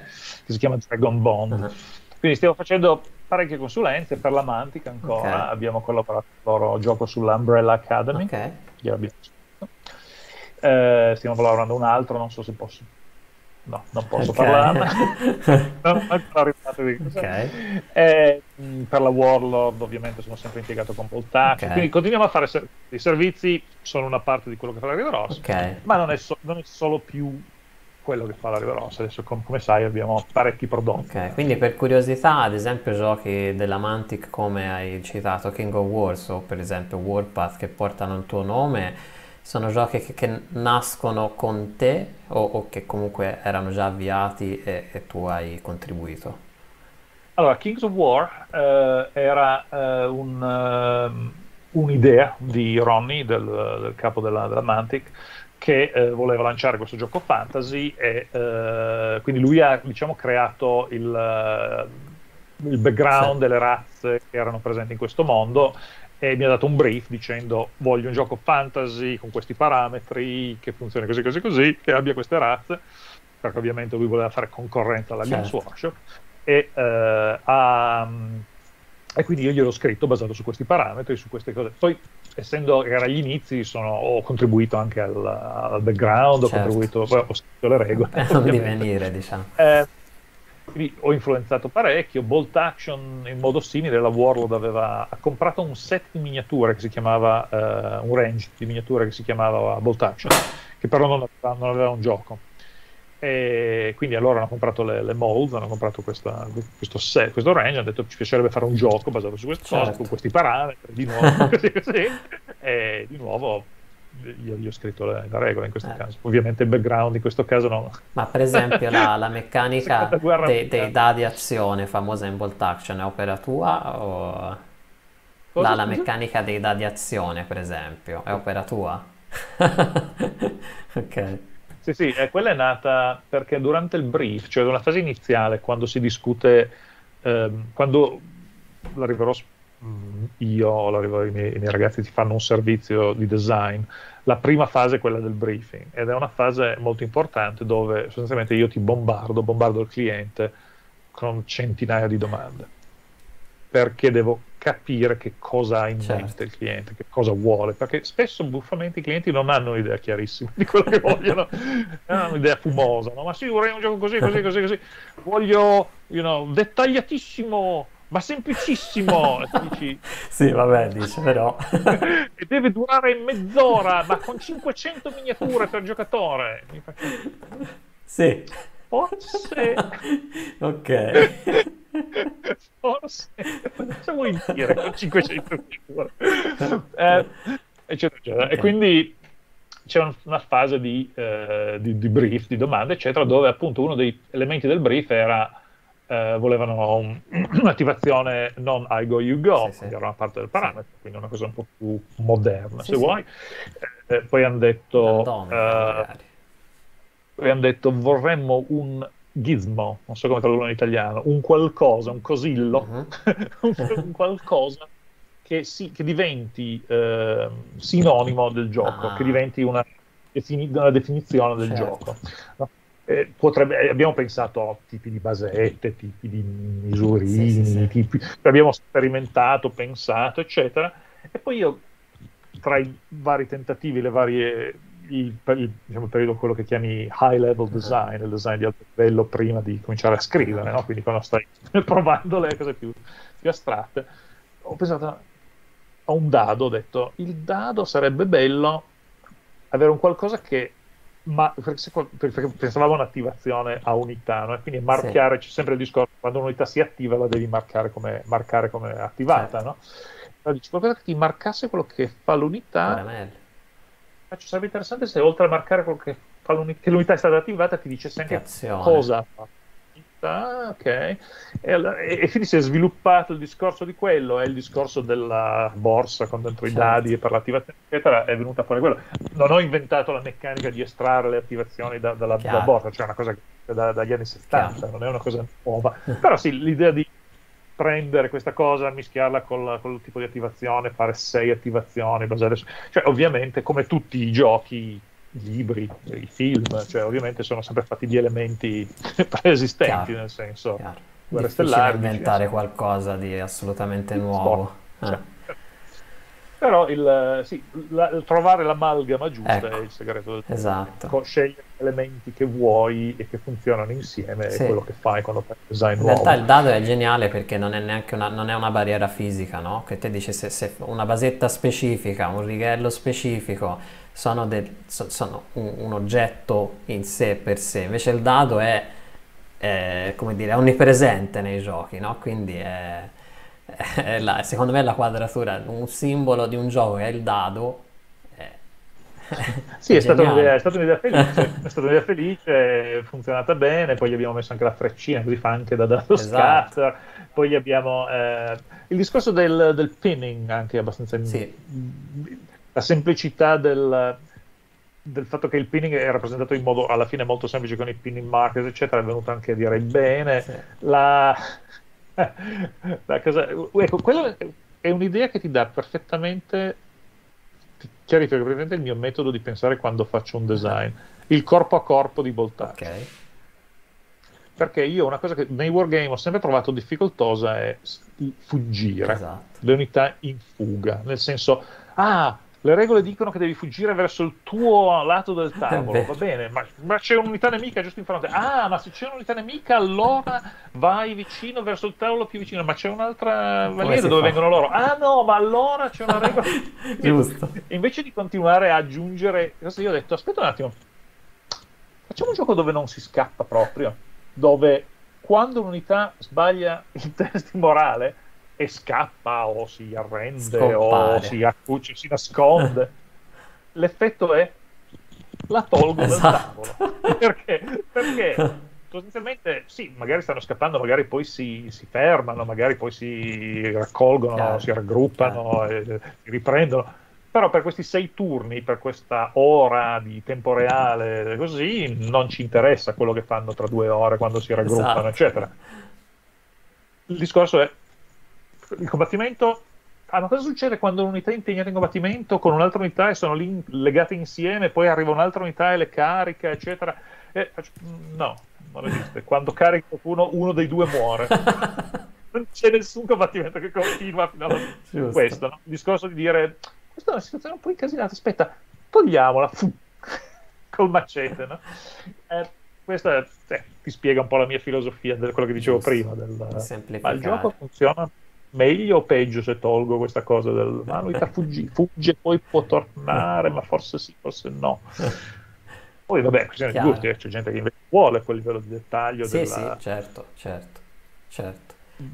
si chiama Dragon Bond. Quindi stiamo facendo parecchie consulenze per la Mantic ancora. Abbiamo collaborato con il loro gioco sull'Umbrella Academy, stiamo lavorando un altro, non so se posso, no, non posso parlarne per la Warlord ovviamente sono sempre impiegato con Bolt Action, quindi continuiamo a fare i servizi, sono una parte di quello che fa la River Horse, ma non è solo più quello che fa la River Horse. Adesso come sai abbiamo parecchi prodotti, quindi per curiosità, ad esempio giochi della Mantic come hai citato King of War o per esempio Warpath che portano il tuo nome, sono giochi che nascono con te o che comunque erano già avviati e tu hai contribuito? Allora, Kings of War era un'idea di Ronnie, del capo della Mantic, che voleva lanciare questo gioco fantasy e quindi lui ha, diciamo, creato il background delle razze che erano presenti in questo mondo e mi ha dato un brief dicendo voglio un gioco fantasy con questi parametri che funzioni così così così, che abbia queste razze, perché ovviamente lui voleva fare concorrenza alla Games Workshop e quindi io gliel'ho scritto basato su questi parametri, su queste cose. Poi essendo che era agli inizi ho contribuito anche al background, ho scritto le regole di venire, diciamo. Quindi ho influenzato parecchio. Bolt Action in modo simile, la Warlord ha comprato un set di miniature che si chiamava un range di miniature che si chiamava Bolt Action, che però non aveva un gioco, e quindi allora hanno comprato le molds, hanno comprato questo range, hanno detto ci piacerebbe fare un gioco basato su queste cose, con questi parametri, di nuovo così e di nuovo io gli ho scritto la regola in questo caso. Ovviamente il background in questo caso no, ma per esempio la meccanica dei dadi di azione famosa in Bolt Action è opera tua o... la meccanica dei dadi di azione per esempio è opera tua? Sì, quella è nata perché durante il brief, cioè nella fase iniziale quando si discute quando la River Horse, i miei ragazzi ti fanno un servizio di design, la prima fase è quella del briefing ed è una fase molto importante dove sostanzialmente io ti bombardo il cliente con centinaia di domande, perché devo capire che cosa ha in mente il cliente, che cosa vuole, perché spesso buffamente i clienti non hanno un'idea chiarissima di quello che vogliono, hanno un'idea fumosa, no? Ma sì, vorrei un gioco così, così, così, così, voglio, you know, dettagliatissimo ma semplicissimo, dici. Sì, vabbè, dice però e deve durare mezz'ora, ma con 500 miniature per giocatore. Sì, forse cosa vuoi dire con 500 miniature, eccetera, eccetera. E quindi c'è una fase di brief, di domande eccetera, dove appunto uno degli elementi del brief era volevano un'attivazione non I go you go, quindi era una parte del parametro, quindi una cosa un po' più moderna, se vuoi. Poi hanno detto vorremmo un gizmo, non so come tradurlo in italiano, un qualcosa, un cosillo, un qualcosa che diventi sinonimo del gioco, che diventi una definizione del gioco. No? Potrebbe, abbiamo pensato a tipi di basette, tipi di misurini, tipi, abbiamo sperimentato, pensato, eccetera. E poi io, tra i vari tentativi, le varie, diciamo, il periodo, quello che chiami high level design, il design di alto livello prima di cominciare a scrivere, no? Quindi quando stai provando le cose più astratte, ho pensato a un dado, ho detto, il dado sarebbe bello avere un qualcosa che, ma perché pensavamo un'attivazione a unità, no? E quindi marchiare, c'è sempre il discorso, quando un'unità si attiva la devi marcare come attivata, no? Allora, dici, qualcosa che ti marcasse quello che fa l'unità, ma ci sarebbe interessante se oltre a marcare quello che fa l'unità, che l'unità è stata attivata, ti dicesse anche cosa fa l'unità, e quindi si è sviluppato il discorso di quello, è il discorso della borsa con dentro i dadi e per l'attivazione, eccetera, è venuta fuori quello. Non ho inventato la meccanica di estrarre le attivazioni dalla borsa, cioè una cosa dagli anni 70, non è una cosa nuova, però sì, l'idea di prendere questa cosa, mischiarla col tipo di attivazione, fare 6 attivazioni, basare su... Cioè, ovviamente, come tutti i giochi, i libri, i film, cioè ovviamente sono sempre fatti di elementi preesistenti, nel senso, Guerre Stellari, inventare qualcosa di assolutamente nuovo. Però il trovare l'amalgama giusta, ecco, è il segreto del gioco. Scegliere elementi che vuoi e che funzionano insieme è quello che fai quando fai design nuovo. In realtà il dado è geniale perché non è neanche non è una barriera fisica, no? Che te dice se una basetta specifica, un righello specifico sono un oggetto in sé per sé. Invece il dado è come dire, onnipresente nei giochi, no? Quindi secondo me la quadratura, un simbolo di un gioco che è il dado, è stata un'idea felice, è funzionata bene. Poi gli abbiamo messo anche la freccina, così fa anche da dado scatter. Poi gli abbiamo il discorso del pinning, anche abbastanza la semplicità del fatto che il pinning è rappresentato in modo alla fine molto semplice con i pinning markers, eccetera, è venuto anche, direi, bene. Ecco, quella è un'idea che ti dà perfettamente, ti chiarifica perfettamente il mio metodo di pensare quando faccio un design, il corpo a corpo di Bolt Action. Perché io una cosa che nei wargame ho sempre trovato difficoltosa è fuggire, le unità in fuga, nel senso, le regole dicono che devi fuggire verso il tuo lato del tavolo, va bene, ma c'è un'unità nemica giusto in fronte, ma se c'è un'unità nemica allora vai vicino verso il tavolo più vicino, ma c'è un'altra valigia dove vengono loro, no, ma allora c'è una regola giusto. Invece di continuare a aggiungere, io ho detto, aspetta un attimo, facciamo un gioco dove non si scappa proprio, dove quando un'unità sbaglia il test morale e scappa o si arrende, scompare, o si accuccia, si nasconde, l'effetto è la tolgo dal tavolo, perché sostanzialmente sì, magari stanno scappando, magari poi si fermano, magari poi si raccolgono, si raggruppano, si riprendono, però per questi 6 turni, per questa ora di tempo reale, così non ci interessa quello che fanno tra 2 ore quando si raggruppano, eccetera. Il discorso è il combattimento. Ma cosa succede quando un'unità è impegnata in combattimento con un'altra unità e sono lì legate insieme, poi arriva un'altra unità e le carica, eccetera? No, non esiste. Quando carica qualcuno, uno dei due muore. Non c'è nessun combattimento che continua fino alla fine. Questo, no? Il discorso di dire, questa è una situazione un po' incasinata, aspetta, togliamola col macete, no? Questa ti spiega un po' la mia filosofia di quello che dicevo prima. Ma il gioco funziona meglio o peggio se tolgo questa cosa del ma l'unità fugge, poi può tornare, ma forse sì, forse no. Poi vabbè, questione di gusti, c'è gente che invece vuole quel livello di dettaglio. Certo.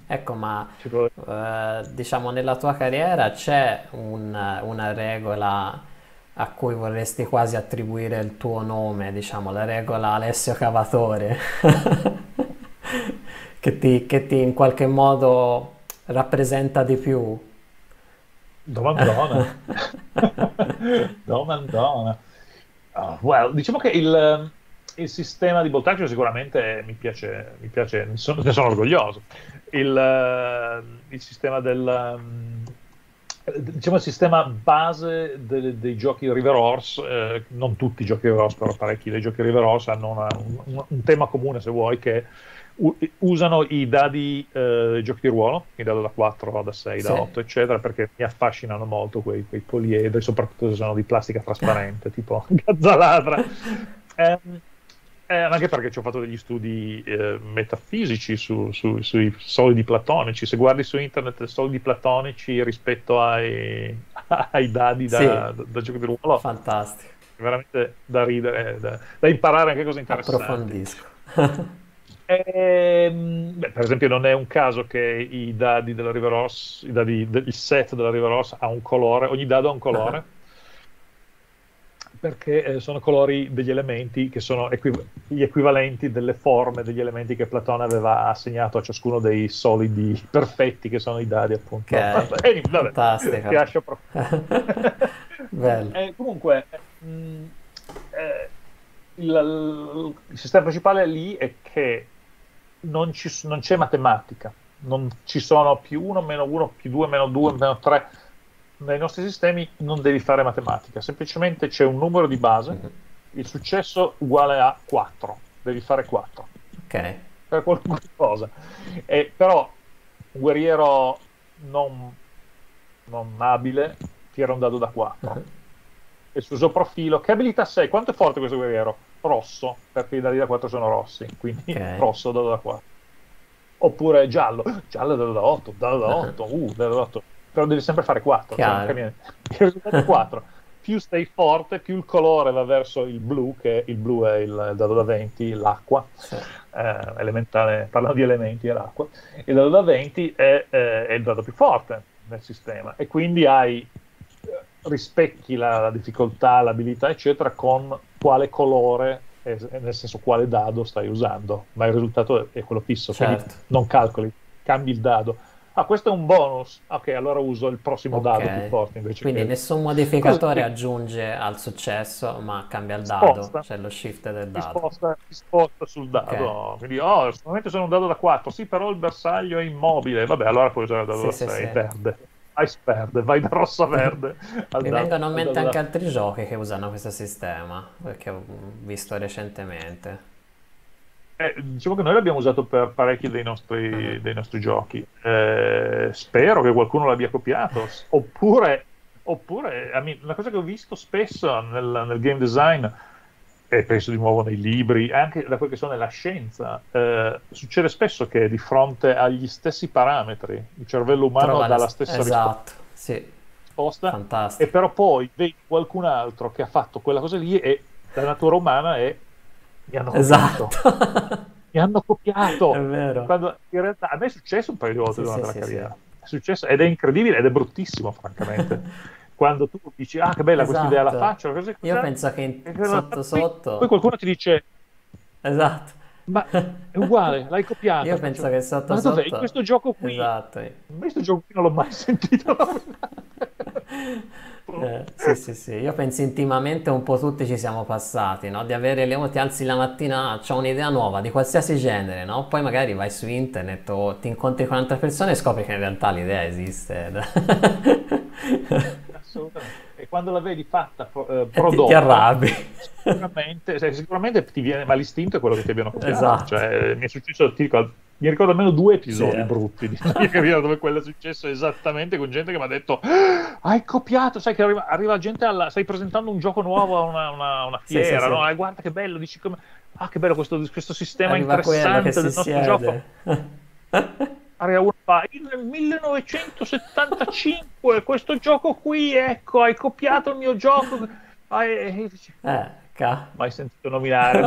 Ecco, ma diciamo nella tua carriera c'è una regola a cui vorresti quasi attribuire il tuo nome, diciamo la regola Alessio Cavatore che ti in qualche modo rappresenta di più? Domandona. Diciamo che il sistema di Bolt Action sicuramente mi piace, ne sono orgoglioso. Il sistema del, diciamo, il sistema base dei giochi River Horse, non tutti i giochi River Horse, però parecchi dei giochi River Horse hanno un tema comune, se vuoi, che usano i dadi, giochi di ruolo, i dado da 4, da 6, da 8, eccetera, perché mi affascinano molto quei poliedri, soprattutto se sono di plastica trasparente, tipo gazzaladra. Anche perché ci ho fatto degli studi metafisici sui solidi platonici. Se guardi su internet solidi platonici rispetto ai dadi da gioco di ruolo, fantastico, veramente da ridere, da imparare anche cose interessanti. Approfondisco. Beh, per esempio non è un caso che i dadi della River Horse, il set della River Horse ha un colore, ogni dado ha un colore, perché sono colori degli elementi che sono gli equivalenti delle forme degli elementi che Platone aveva assegnato a ciascuno dei solidi perfetti che sono i dadi, appunto. Okay. Vabbè, fantastico. Ti lascio bello. Comunque il sistema principale lì è che non c'è matematica, non ci sono più 1, meno 1, più 2, meno 2, meno 3. Nei nostri sistemi non devi fare matematica, semplicemente c'è un numero di base, il successo uguale a 4, devi fare 4, okay, per qualunque cosa. Però un guerriero non abile tira un dado da 4, e sul suo profilo, che abilità sei? Quanto è forte questo guerriero? Rosso, perché i dadi da 4 sono rossi, quindi rosso dado da 4. Oppure giallo dado da 8, dado da 8. Però devi sempre fare 4, cioè, il 4. Più stai forte, più il colore va verso il blu, che il blu è il dado da 20, l'acqua, elementale, parlando di elementi, è l'acqua. Il dado da 20 è il dado più forte nel sistema, e quindi rispecchi la difficoltà, l'abilità, eccetera, con quale colore, nel senso quale dado stai usando, ma il risultato è quello fisso, quindi non calcoli, cambi il dado. Ah, questo è un bonus. Ok, allora uso il prossimo dado più forte invece. Quindi nessun modificatore aggiunge al successo, ma cambia il dado, cioè lo shift del dado. Sposta sul dado. Okay. Quindi, sicuramente sono un dado da 4, sì, però il bersaglio è immobile. Vabbè, allora puoi usare il dado da 6, verde. Ice verde, vai da rosso a verde. Mi vengono in mente anche altri giochi che usano questo sistema, perché ho visto recentemente. Diciamo che noi l'abbiamo usato per parecchi dei nostri giochi. Spero che qualcuno l'abbia copiato. Oppure una cosa che ho visto spesso nel game design, e penso di nuovo nei libri, anche da quel che so nella scienza, succede spesso che di fronte agli stessi parametri il cervello umano dà la stessa risposta. Fantastico. E però poi vedi qualcun altro che ha fatto quella cosa lì e la natura umana è mi hanno copiato. È vero. Quando in realtà a me è successo un paio di volte durante la carriera. È successo, ed è incredibile ed è bruttissimo, francamente. Quando tu dici che bella questa idea, la faccio, io penso che sotto poi qualcuno ti dice ma è uguale, l'hai copiato. Io penso che sotto questo gioco qui questo gioco qui non l'ho mai sentito. Sì, io penso intimamente un po' tutti ci siamo passati, no? Di avere ti alzi la mattina, c'ho un'idea nuova di qualsiasi genere, no? Poi magari vai su internet o ti incontri con altre persone e scopri che in realtà l'idea esiste. Assolutamente. E quando la vedi fatta, prodotta, ti arrabbi. Sicuramente ti viene, ma l'istinto è quello che ti abbiano copiato. Cioè, mi è successo, mi ricordo almeno 2 episodi brutti di mia carriera dove quello è successo esattamente, con gente che mi ha detto hai copiato, sai che arriva gente stai presentando un gioco nuovo a una fiera, no? Guarda che bello, dici che bello questo sistema interessante del nostro gioco. Arriva uno fa, nel 1975 questo gioco qui, ecco, hai copiato il mio gioco. Mai sentito nominare.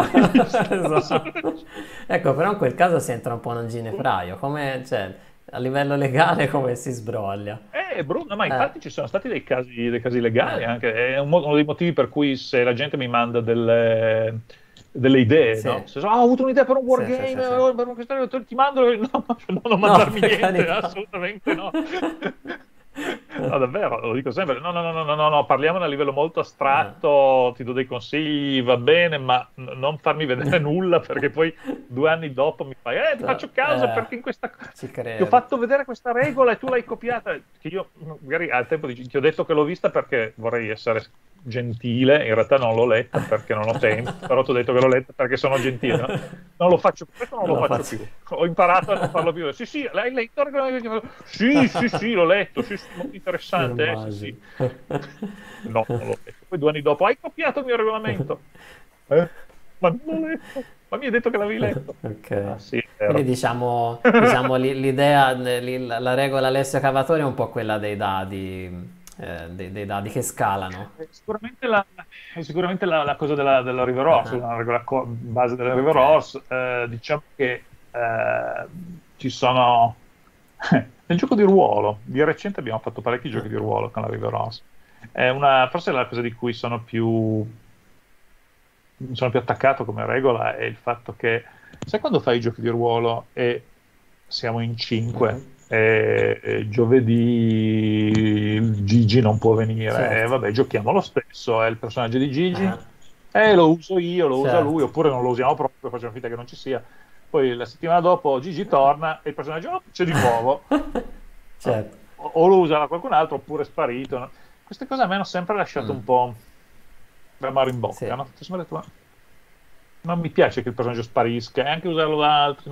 Ecco, però in quel caso si entra un po' in un ginefraio, come, cioè, a livello legale come si sbroglia. Bruno, ma infatti ci sono stati dei casi legali anche. È uno dei motivi per cui, se la gente mi manda delle idee, no? Ho avuto un'idea per un wargame, per un questione, ti mando, non mandarmi niente, assolutamente no. No, davvero, lo dico sempre, no, parliamone a livello molto astratto, ti do dei consigli, va bene, ma non farmi vedere nulla, perché poi 2 anni dopo mi fai, ti faccio caso perché in questa ti ho fatto vedere questa regola e tu l'hai copiata, che io magari al tempo ti ho detto che l'ho vista perché vorrei essere gentile, in realtà non l'ho letta perché non ho tempo, però ti ho detto che l'ho letta perché sono gentile, no? Non lo faccio più, questo non lo faccio più, ho imparato a non farlo più, sì, l'hai letto? Sì, l'ho letto, sì, molto interessante, sì. No, non l'ho letto, poi 2 anni dopo, hai copiato il mio regolamento, ma non l'ho letto. Ma mi hai detto che l'avevi letto. Okay. Ah, sì, quindi diciamo l'idea, la regola Alessio Cavatore è un po' quella dei dadi. Dei dadi che scalano. Sicuramente la cosa della River Horse, una regola base della River Horse, diciamo che ci sono nel gioco di ruolo, di recente abbiamo fatto parecchi giochi di ruolo con la River Horse. È forse la cosa di cui sono più attaccato come regola è il fatto che, sai, quando fai i giochi di ruolo e siamo in 5, giovedì Gigi non può venire, vabbè, giochiamo lo stesso, è il personaggio di Gigi, lo uso io, lo usa lui, oppure non lo usiamo proprio, facciamo finta che non ci sia, poi la settimana dopo Gigi torna e il personaggio c'è di nuovo, o lo usa qualcun altro oppure è sparito, no? Queste cose a me hanno sempre lasciato un po' amaro in bocca, no? Non mi piace che il personaggio sparisca, e anche usarlo da altri.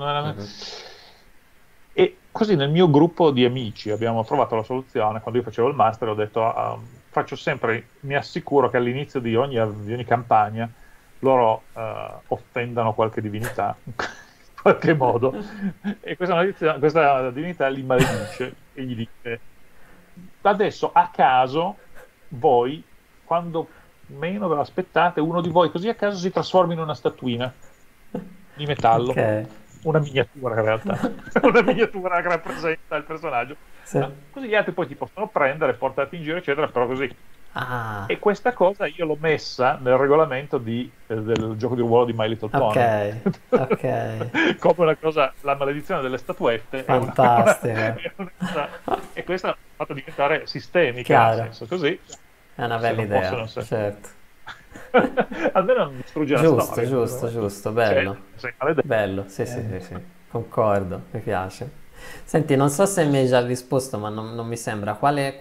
E così nel mio gruppo di amici abbiamo trovato la soluzione. Quando io facevo il master ho detto, faccio sempre, mi assicuro che all'inizio di ogni campagna loro offendano qualche divinità, in qualche modo, e questa divinità li maledice e gli dice, adesso a caso voi, quando meno ve lo aspettate, uno di voi così a caso si trasforma in una statuina di metallo, una miniatura in realtà, una miniatura che rappresenta il personaggio, così gli altri poi ti possono prendere, portarti in giro eccetera, però così. E questa cosa io l'ho messa nel regolamento del gioco di ruolo di My Little Pony, come una cosa, la maledizione delle statuette, fantastico, e questa l'ho fatta diventare sistemica, nel senso, così. È una bella idea, certo. Almeno non distruggere la storia. Giusto, bello. Bello, sì, concordo, mi piace. Senti, non so se mi hai già risposto, ma non mi sembra. Quale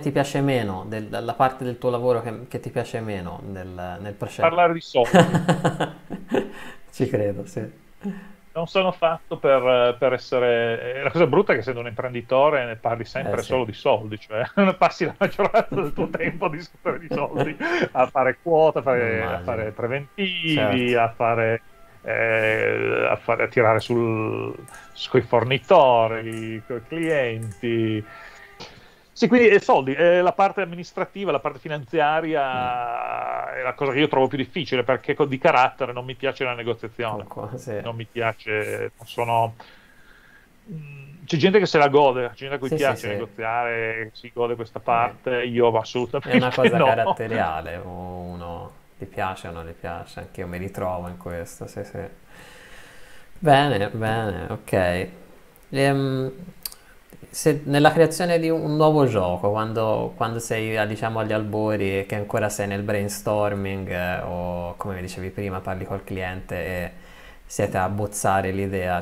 ti piace meno, la parte del tuo lavoro che ti piace meno nel processo? Parlare di soldi. Ci credo, sì. Non sono fatto per essere... La cosa brutta è che essendo un imprenditore ne parli sempre solo di soldi, cioè passi la maggioranza del tuo tempo a discutere di soldi, a fare quota, a fare preventivi, a tirare sui fornitori, coi clienti. Sì, quindi soldi, la parte amministrativa, la parte finanziaria è la cosa che io trovo più difficile, perché di carattere non mi piace la negoziazione, non mi piace, c'è gente che se la gode, c'è gente a cui piace negoziare, si gode questa parte, io assolutamente no. È una cosa caratteriale, uno ti piace o non ti piace, anche io mi ritrovo in questo, Bene, ok. Se nella creazione di un nuovo gioco, quando sei, diciamo, agli albori e che ancora sei nel brainstorming, o come mi dicevi prima parli col cliente e siete a bozzare l'idea,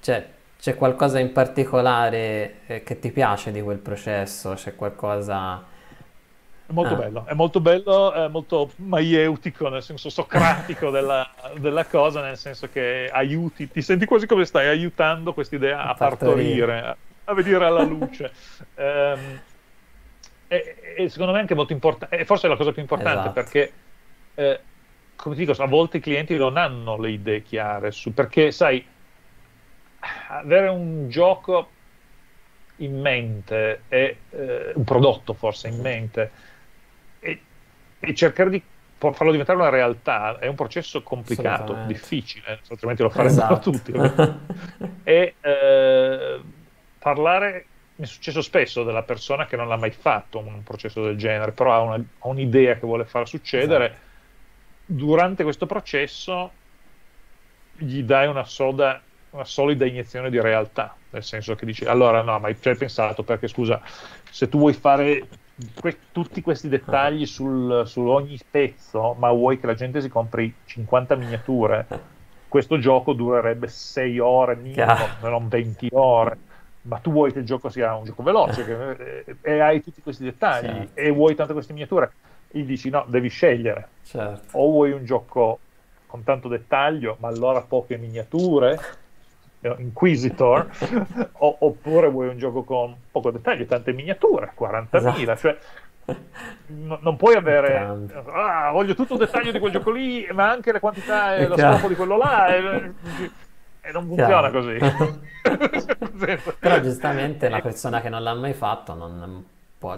c'è qualcosa in particolare che ti piace di quel processo? C'è qualcosa... È molto bello, è molto maieutico, nel senso socratico della cosa, nel senso che aiuti, ti senti quasi come stai aiutando quest'idea a partorire, a venire alla luce. E secondo me anche molto importante, e forse è la cosa più importante, perché, come ti dico, a volte i clienti non hanno le idee chiare, perché sai, avere un gioco in mente e un prodotto forse in mente e cercare di farlo diventare una realtà è un processo complicato, difficile, altrimenti lo farebbero tutti. E parlare, mi è successo spesso, della persona che non l'ha mai fatto un processo del genere, però ha un'idea che vuole far succedere, durante questo processo gli dai una soda una solida iniezione di realtà, nel senso che dici, allora no, ma ci hai pensato, perché scusa, se tu vuoi fare tutti questi dettagli su ogni pezzo, ma vuoi che la gente si compri 50 miniature, questo gioco durerebbe 6 ore minimo, se non 20 ore. Ma tu vuoi che il gioco sia un gioco veloce, che, e hai tutti questi dettagli, certo, e vuoi tante queste miniature, gli dici no, devi scegliere, certo, o vuoi un gioco con tanto dettaglio ma allora poche miniature, Inquisitor, oppure vuoi un gioco con poco dettaglio, tante miniature, 40.000, esatto, cioè non puoi avere voglio tutto il dettaglio di quel gioco lì, ma anche le quantità e lo scopo di quello là, e non funziona così. Però giustamente la persona che non l'ha mai fatto non può,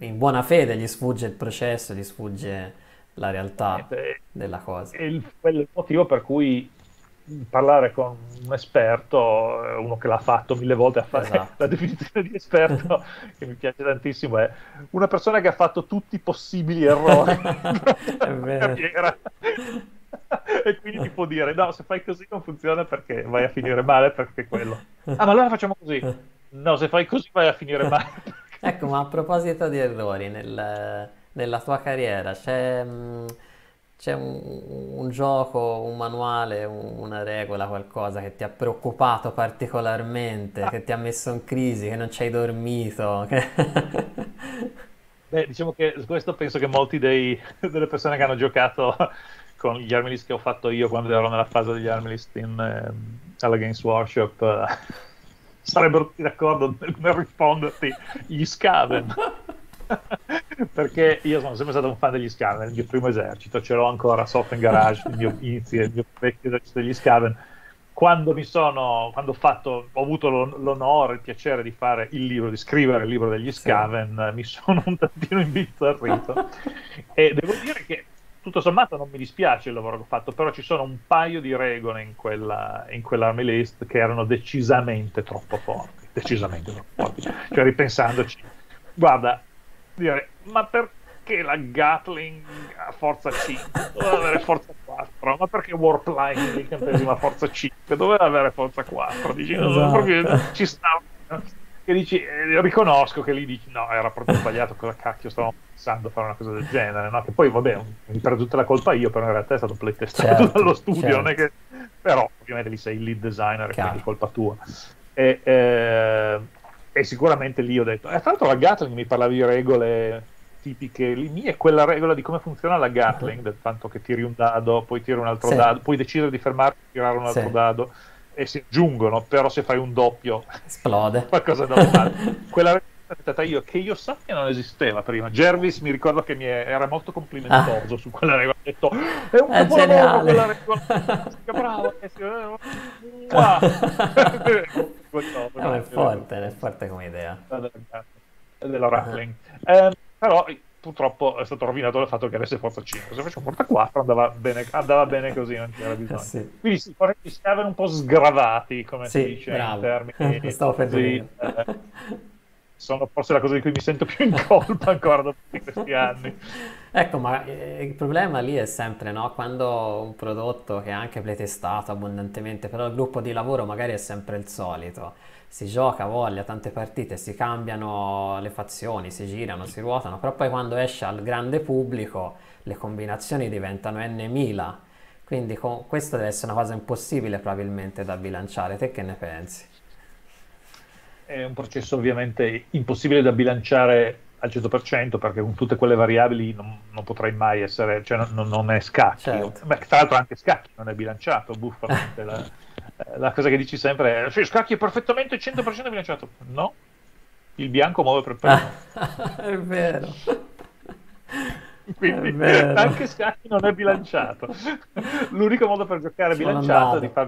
in buona fede gli sfugge il processo, gli sfugge la realtà della cosa. È il motivo per cui parlare con un esperto, uno che l'ha fatto mille volte, a fare, esatto, la definizione di esperto che mi piace tantissimo è una persona che ha fatto tutti i possibili errori nella carriera. E quindi ti può dire no, se fai così non funziona perché vai a finire male, perché quello, ah ma allora facciamo così, no, se fai così vai a finire male. Ecco, ma a proposito di errori, nella tua carriera c'è un gioco, un manuale, una regola, qualcosa che ti ha preoccupato particolarmente, che ti ha messo in crisi, che non ci hai dormito, che... Beh, diciamo che questo penso che molti delle persone che hanno giocato con gli army list che ho fatto io quando ero nella fase degli army list alla Games Workshop sarebbero tutti d'accordo nel risponderti gli Skaven. Perché io sono sempre stato un fan degli Skaven, il mio primo esercito, ce l'ho ancora sotto in garage, il mio vecchio esercito degli Skaven. Quando ho avuto l'onore, il piacere di fare il libro, di scrivere il libro degli Skaven, mi sono un tantino imbizzarrito. E devo dire che tutto sommato non mi dispiace il lavoro che ho fatto, però ci sono un paio di regole in quell'army list che erano decisamente troppo forti. Cioè, ripensandoci, guarda, dire, ma perché la Gatling a forza 5 doveva avere forza 4? Ma perché Warplane di incantesima forza 5 doveva avere forza 4? Dici, esatto, proprio ci sta. Che dici, riconosco che lì dici no, era proprio sbagliato, cosa cacchio stavo pensando a fare una cosa del genere, no? Che poi vabbè, mi perdo tutta la colpa io, però in realtà è stato playtestato, certo, dallo studio, certo, non è che... però ovviamente lì sei il lead designer, chiaro, quindi è colpa tua, e sicuramente lì ho detto, tra l'altro la Gatling, mi parlavi di regole tipiche, lì è quella regola di come funziona la Gatling, del tanto che tiri un dado, poi tiri un altro, sì, dado, puoi decidere di fermarti e tirare un altro, sì, dado, e si aggiungono, però se fai un doppio esplode qualcosa da fare. Quella è stata io, che io sappia non esisteva prima. Jervis mi ricordo che era molto complimentoso su quella regola, ha detto è un capolavoro quella regola, bravo, è forte come idea della Rattling. Però purtroppo è stato rovinato dal fatto che avesse forza 5, se facevo forza 4 andava bene così, non c'era bisogno. Sì. Quindi sì, forse Skaven un po' sgravati, come sì, si dice, bravo, in termini così, sono forse la cosa di cui mi sento più in colpa ancora dopo questi anni. Ecco, ma il problema lì è sempre, no? Quando un prodotto che è anche playtestato abbondantemente, però il gruppo di lavoro magari è sempre il solito, si gioca, voglia, tante partite, si cambiano le fazioni, si girano, si ruotano, però poi quando esce al grande pubblico le combinazioni diventano n.000, quindi questo deve essere una cosa impossibile probabilmente da bilanciare. Te che ne pensi? È un processo ovviamente impossibile da bilanciare al 100%, perché con tutte quelle variabili non potrei mai essere, cioè non è scacchi, certo. Beh, tra l'altro anche scacchi non è bilanciato, buffamente la cosa che dici sempre è scacchi è perfettamente 100% bilanciato. No, il bianco muove per primo. È vero. Quindi è vero, anche scacchi non è bilanciato. L'unico modo per giocare bilanciato è di far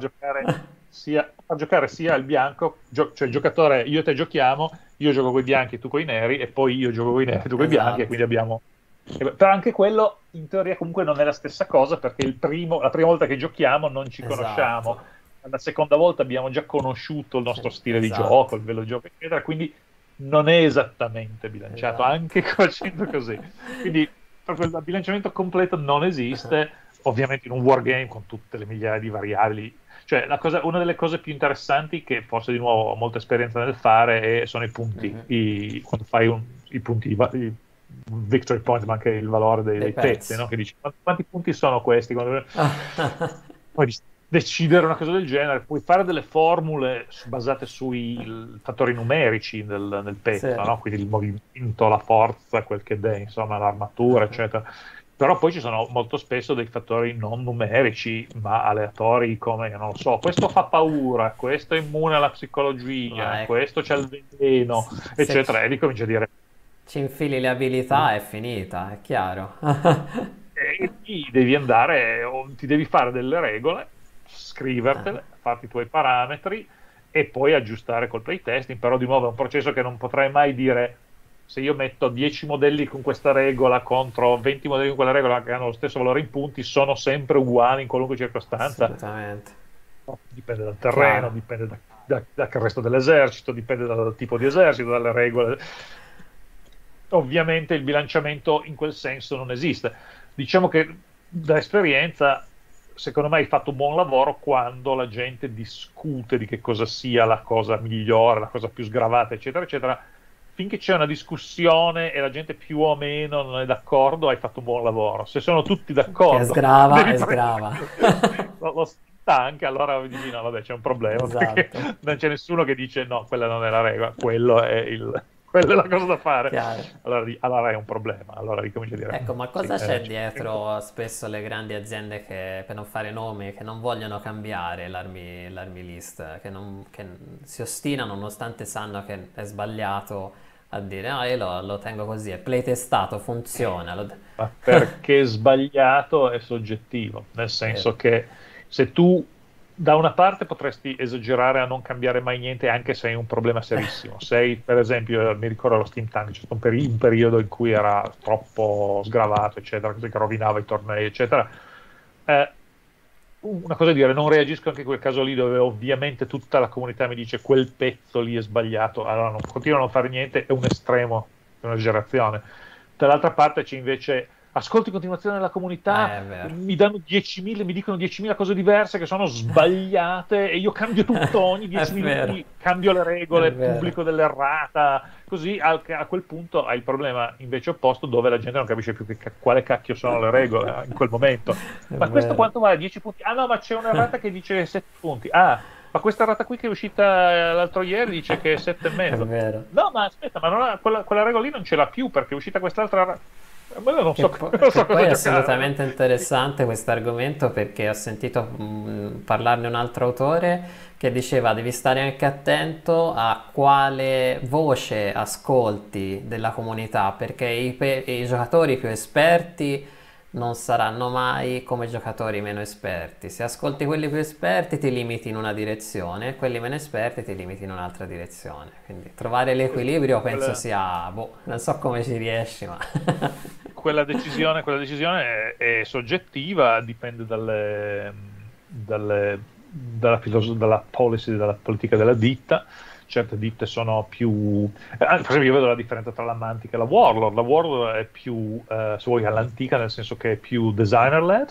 giocare sia il bianco, cioè il giocatore, io e te giochiamo, io gioco con i bianchi e tu con i neri, e poi io gioco con i neri e tu con i bianchi, e quindi abbiamo... Però anche quello in teoria comunque non è la stessa cosa, perché la prima volta che giochiamo non ci conosciamo. La seconda volta abbiamo già conosciuto il nostro stile di gioco, il velo gioco, eccetera, quindi non è esattamente bilanciato, anche facendo così. Quindi proprio il bilanciamento completo non esiste, ovviamente in un wargame con tutte le migliaia di variabili. Cioè, una delle cose più interessanti, che forse di nuovo ho molta esperienza nel fare, sono i punti. Quando fai i punti, i victory point, ma anche il valore dei pezzi, no? Che dici quanti punti sono questi? Quando... Poi decidere una cosa del genere, puoi fare delle formule basate sui fattori numerici nel pezzo, sì, no? Quindi il movimento, la forza, quel che è, insomma, l'armatura, eccetera. Però poi ci sono molto spesso dei fattori non numerici, ma aleatori, come, non lo so, questo fa paura, questo è immune alla psicologia, questo c'ha il veleno, eccetera. E lì comincia a dire... Ci infili le abilità, è finita, è chiaro. E lì devi andare, ti devi fare delle regole, scrivertele, farti i tuoi parametri, e poi aggiustare col playtesting. Però di nuovo è un processo che non potrai mai dire... Se io metto 10 modelli con questa regola contro 20 modelli con quella regola, che hanno lo stesso valore in punti, sono sempre uguali in qualunque circostanza. Assolutamente. No, dipende dal terreno, dipende dal resto dell'esercito, dipende dal tipo di esercito, dalle regole. Ovviamente il bilanciamento in quel senso non esiste. Diciamo che da esperienza, secondo me, hai fatto un buon lavoro quando la gente discute di che cosa sia la cosa migliore, la cosa più sgravata, eccetera, eccetera. Finché c'è una discussione e la gente più o meno non è d'accordo, hai fatto un buon lavoro. Se sono tutti d'accordo, è sgrava. Lo sta anche, allora dici no, vabbè, c'è un problema. Esatto. Perché non c'è nessuno che dice no, quella non è la regola, quella è la cosa da fare. Allora è un problema. Allora ricomincio a dire. Ecco, ma cosa c'è dietro spesso le grandi aziende che, per non fare nomi, che non vogliono cambiare l'army list, che si ostinano nonostante sanno che è sbagliato, a dire no, io lo tengo così, è playtestato, funziona. Ma perché sbagliato è soggettivo, nel senso che se tu da una parte potresti esagerare a non cambiare mai niente, anche se hai un problema serissimo. Sei, per esempio, mi ricordo lo Steam Tank, c'è stato un periodo in cui era troppo sgravato, eccetera, così che rovinava i tornei, eccetera. Una cosa è dire, non reagisco anche in quel caso lì, dove ovviamente tutta la comunità mi dice quel pezzo lì è sbagliato, allora non continuo a non fare niente, è un estremo, è un'esagerazione. Dall'altra parte c'è invece... ascolto in continuazione della comunità, mi dicono 10.000 cose diverse che sono sbagliate e io cambio tutto ogni 10 minuti, cambio le regole, pubblico dell'errata, così a quel punto hai il problema invece opposto, dove la gente non capisce più quale cacchio sono le regole in quel momento. Ma questo quanto vale? 10 punti? Ah no, ma c'è un'errata che dice 7 punti. Ah, ma questa errata qui che è uscita l'altro ieri dice che è 7,5. No, ma aspetta, ma non ha, quella regola lì non ce l'ha più perché è uscita quest'altra errata. Poi è assolutamente interessante questo argomento, perché ho sentito parlarne un altro autore che diceva devi stare anche attento a quale voce ascolti della comunità, perché i giocatori più esperti non saranno mai come giocatori meno esperti. Se ascolti quelli più esperti ti limiti in una direzione, quelli meno esperti ti limiti in un'altra direzione, quindi trovare l'equilibrio penso sia, non so come ci riesci, ma quella decisione è soggettiva, dipende dalla policy, dalla politica della ditta. Certe ditte sono più... per esempio io vedo la differenza tra la Mantic e la Warlord. La Warlord è più, se vuoi, all'antica, nel senso che è più designer-led,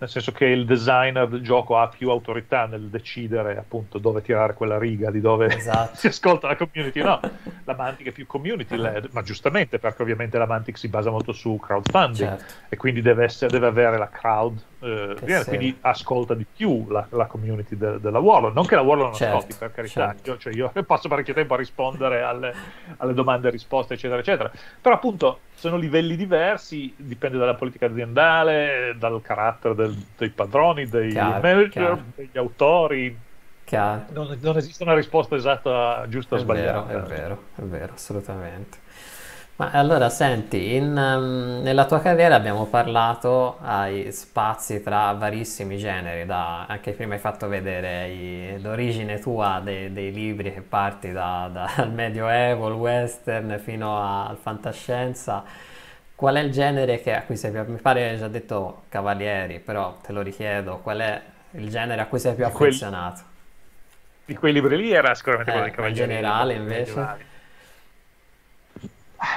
nel senso che il designer del gioco ha più autorità nel decidere appunto dove tirare quella riga, di dove si ascolta la community. No, la Mantic è più community-led, ma giustamente, perché ovviamente la Mantic si basa molto su crowdfunding, e quindi deve avere la crowd, quindi ascolta di più la community della Warlord. Non che la Warlord non ascolti, per carità, io passo parecchio tempo a rispondere alle domande e risposte, eccetera eccetera, però appunto sono livelli diversi, dipende dalla politica aziendale, dal carattere dei padroni, dei manager, degli autori. Non esiste una risposta esatta, giusta o sbagliata. È vero, assolutamente. Ma allora senti, nella tua carriera abbiamo parlato ai spazi tra varissimi generi, anche prima hai fatto vedere l'origine tua dei libri, che parti dal medioevo, il western fino al fantascienza. Qual è il genere che a cui sei più... mi pare hai già detto cavalieri, però te lo richiedo, qual è il genere a cui sei più affezionato? Di quei libri lì era sicuramente quello dei cavalieri. In generale invece...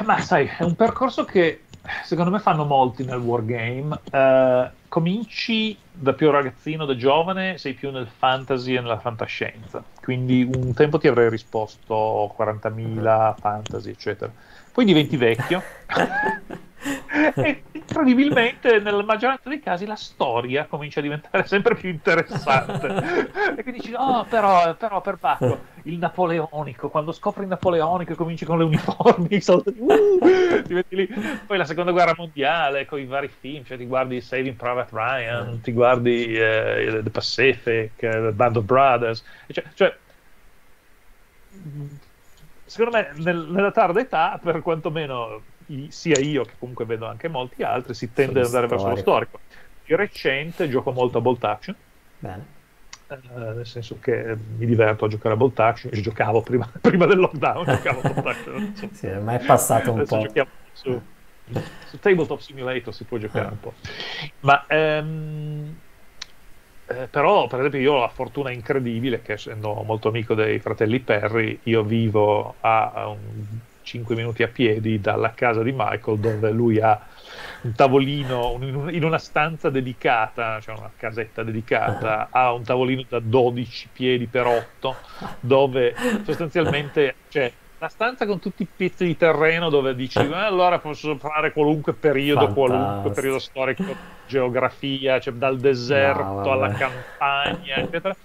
Ma sai, è un percorso che secondo me fanno molti nel wargame, cominci da più ragazzino, da giovane, sei più nel fantasy e nella fantascienza, quindi un tempo ti avrei risposto 40.000 fantasy eccetera, poi diventi vecchio e incredibilmente nella maggioranza dei casi la storia comincia a diventare sempre più interessante e quindi dici no, però perbacco, il napoleonico, quando scopri il napoleonico e cominci con le uniformi diventi lì. Poi la seconda guerra mondiale con i vari film, cioè ti guardi Saving Private Ryan, ti guardi The Pacific, Band of Brothers, cioè secondo me nella tarda età, per quantomeno sia io che comunque vedo anche molti altri, si tende ad andare verso lo storico. Di recente gioco molto a Bolt Action. Bene. Nel senso che mi diverto a giocare a Bolt Action. Io giocavo prima del lockdown, giocavo a Bolt Action. Sì, ma è passato un po'. Giochiamo su Tabletop Simulator, si può giocare un po'. Ma però per esempio io ho la fortuna incredibile che, essendo molto amico dei fratelli Perry, io vivo a un 5 minuti a piedi dalla casa di Michael, dove lui ha un tavolino in una stanza dedicata, cioè una casetta dedicata, ha un tavolino da 12 piedi per 8, dove sostanzialmente c'è la stanza con tutti i pezzi di terreno dove dici allora posso fare qualunque periodo, qualunque periodo storico, geografia, cioè dal deserto alla campagna eccetera.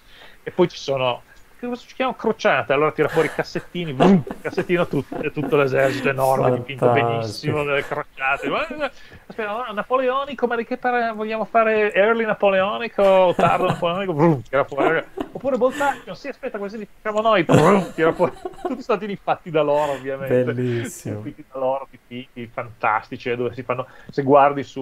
E poi ci sono, si chiama crociata, allora tira fuori i cassettini, boom, cassettino tutto l'esercito enorme, dipinto benissimo, delle crociate. Aspetta, allora, napoleonico, ma di che vogliamo fare early napoleonico o tardo napoleonico? Boom, tira fuori. Oppure Bolt Action, sì, aspetta, così li facciamo noi, boom, tira fuori. Tutti statini fatti da loro, ovviamente. Bellissimo. Fatti da loro, dipinti fantastici, dove si fanno, se guardi se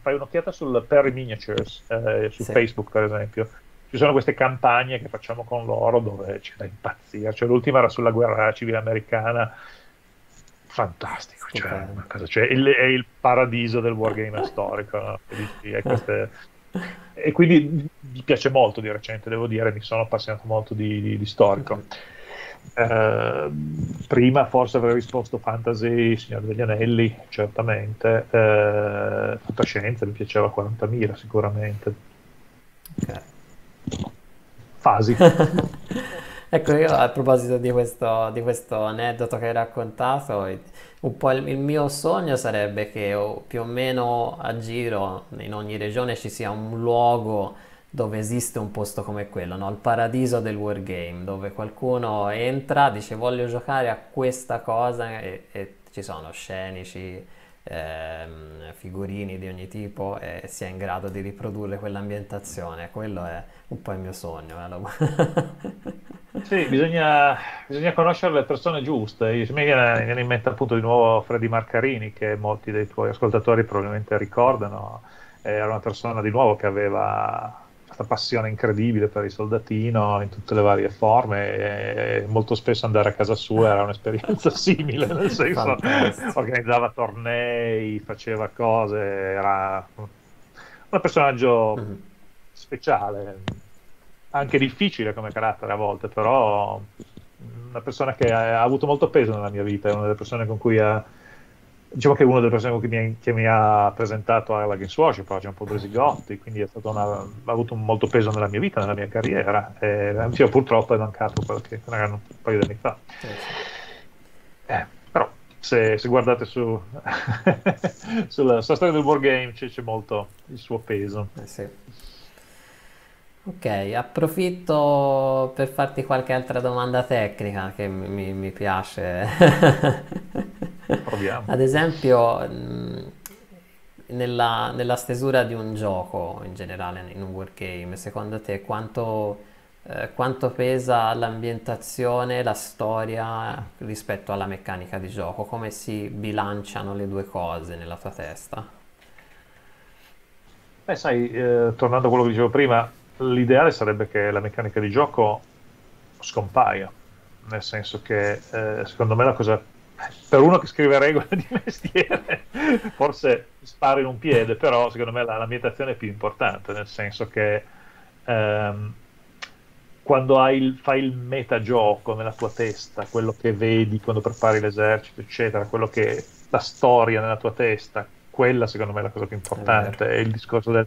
fai un'occhiata sul Perry Miniatures, su Facebook per esempio, ci sono queste campagne che facciamo con loro dove c'è da impazzire, cioè l'ultima era sulla guerra civile americana, fantastico, cioè, una cosa, cioè è il paradiso del wargame storico, no? E quindi mi piace molto di recente, devo dire, mi sono appassionato molto di storico. Prima forse avrei risposto fantasy, Signore degli Anelli, certamente, fantascienza mi piaceva 40.000 sicuramente. Ok. Fasi. Ecco, io a proposito di questo aneddoto che hai raccontato, un po' il mio sogno sarebbe che più o meno a giro in ogni regione ci sia un luogo dove esiste un posto come quello, no? Il paradiso del wargame, dove qualcuno entra, dice voglio giocare a questa cosa e ci sono scenici, figurini di ogni tipo, e sia in grado di riprodurre quell'ambientazione. Quello è un po' il mio sogno. Sì, bisogna conoscere le persone giuste. Mi viene in mente appunto di nuovo Fred Marcarini, che molti dei tuoi ascoltatori probabilmente ricordano. Era una persona di nuovo che aveva questa passione incredibile per il soldatino in tutte le varie forme, e molto spesso andare a casa sua era un'esperienza simile, nel senso organizzava tornei, faceva cose, era un personaggio speciale, anche difficile come carattere a volte, però una persona che ha avuto molto peso nella mia vita, è una delle persone con cui diciamo che è una delle persone che mi ha presentato alla Games Workshop, c'è un po' Bresigotti, quindi ha avuto molto peso nella mia vita, nella mia carriera, e anch'io purtroppo è mancato quello che erano un paio di anni fa. Però se guardate sulla storia del wargame c'è molto il suo peso. Ok, approfitto per farti qualche altra domanda tecnica che mi piace. Proviamo. Ad esempio, nella stesura di un gioco, in generale in un wargame, secondo te quanto pesa l'ambientazione, la storia rispetto alla meccanica di gioco? Come si bilanciano le due cose nella tua testa? Beh, sai, tornando a quello che dicevo prima, l'ideale sarebbe che la meccanica di gioco scompaia, nel senso che secondo me la cosa, per uno che scrive regole di mestiere forse spara in un piede, però secondo me l'ambientazione è più importante, nel senso che quando fai il metagioco nella tua testa, quello che vedi quando prepari l'esercito eccetera, quello che la storia nella tua testa, quella secondo me è la cosa più importante, è il discorso del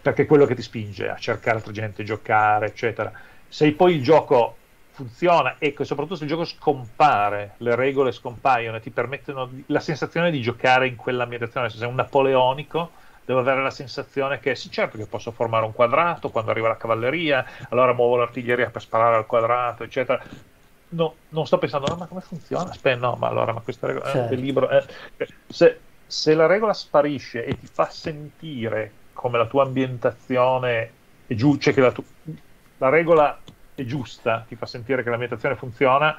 perché è quello che ti spinge a cercare altra gente, giocare eccetera. Se poi il gioco funziona, e soprattutto se il gioco scompare, le regole scompaiono e ti permettono la sensazione di giocare in quell'ambientazione. Se sei un napoleonico, devo avere la sensazione che sì, certo che posso formare un quadrato, quando arriva la cavalleria allora muovo l'artiglieria per sparare al quadrato eccetera. No, non sto pensando ma come funziona, aspetta, no, ma allora ma questa regola è un libro, se la regola sparisce e ti fa sentire come la tua ambientazione è giù, cioè che la regola è giusta, ti fa sentire che l'ambientazione funziona,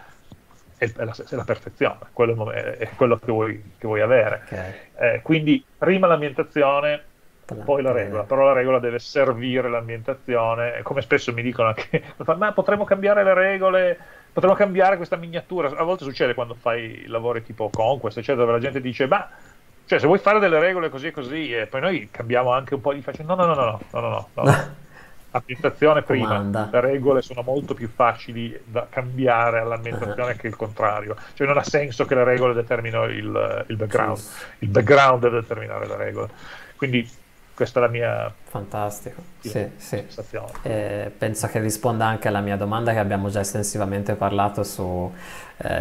è la perfezione, quello è quello che vuoi avere. Quindi prima l'ambientazione, poi la regola, però la regola deve servire l'ambientazione. Come spesso mi dicono anche, ma potremmo cambiare le regole, potremmo cambiare questa miniatura. A volte succede quando fai lavori tipo Conquest eccetera, dove la gente dice ma cioè, se vuoi fare delle regole così e così, e poi noi cambiamo anche un po', gli faccio no. Ambientazione prima, comanda. Le regole sono molto più facili da cambiare all'ambientazione che il contrario, cioè non ha senso che le regole determinino il background, il background deve determinare le regole, quindi questa è la mia sensazione. Penso che risponda anche alla mia domanda che abbiamo già estensivamente parlato su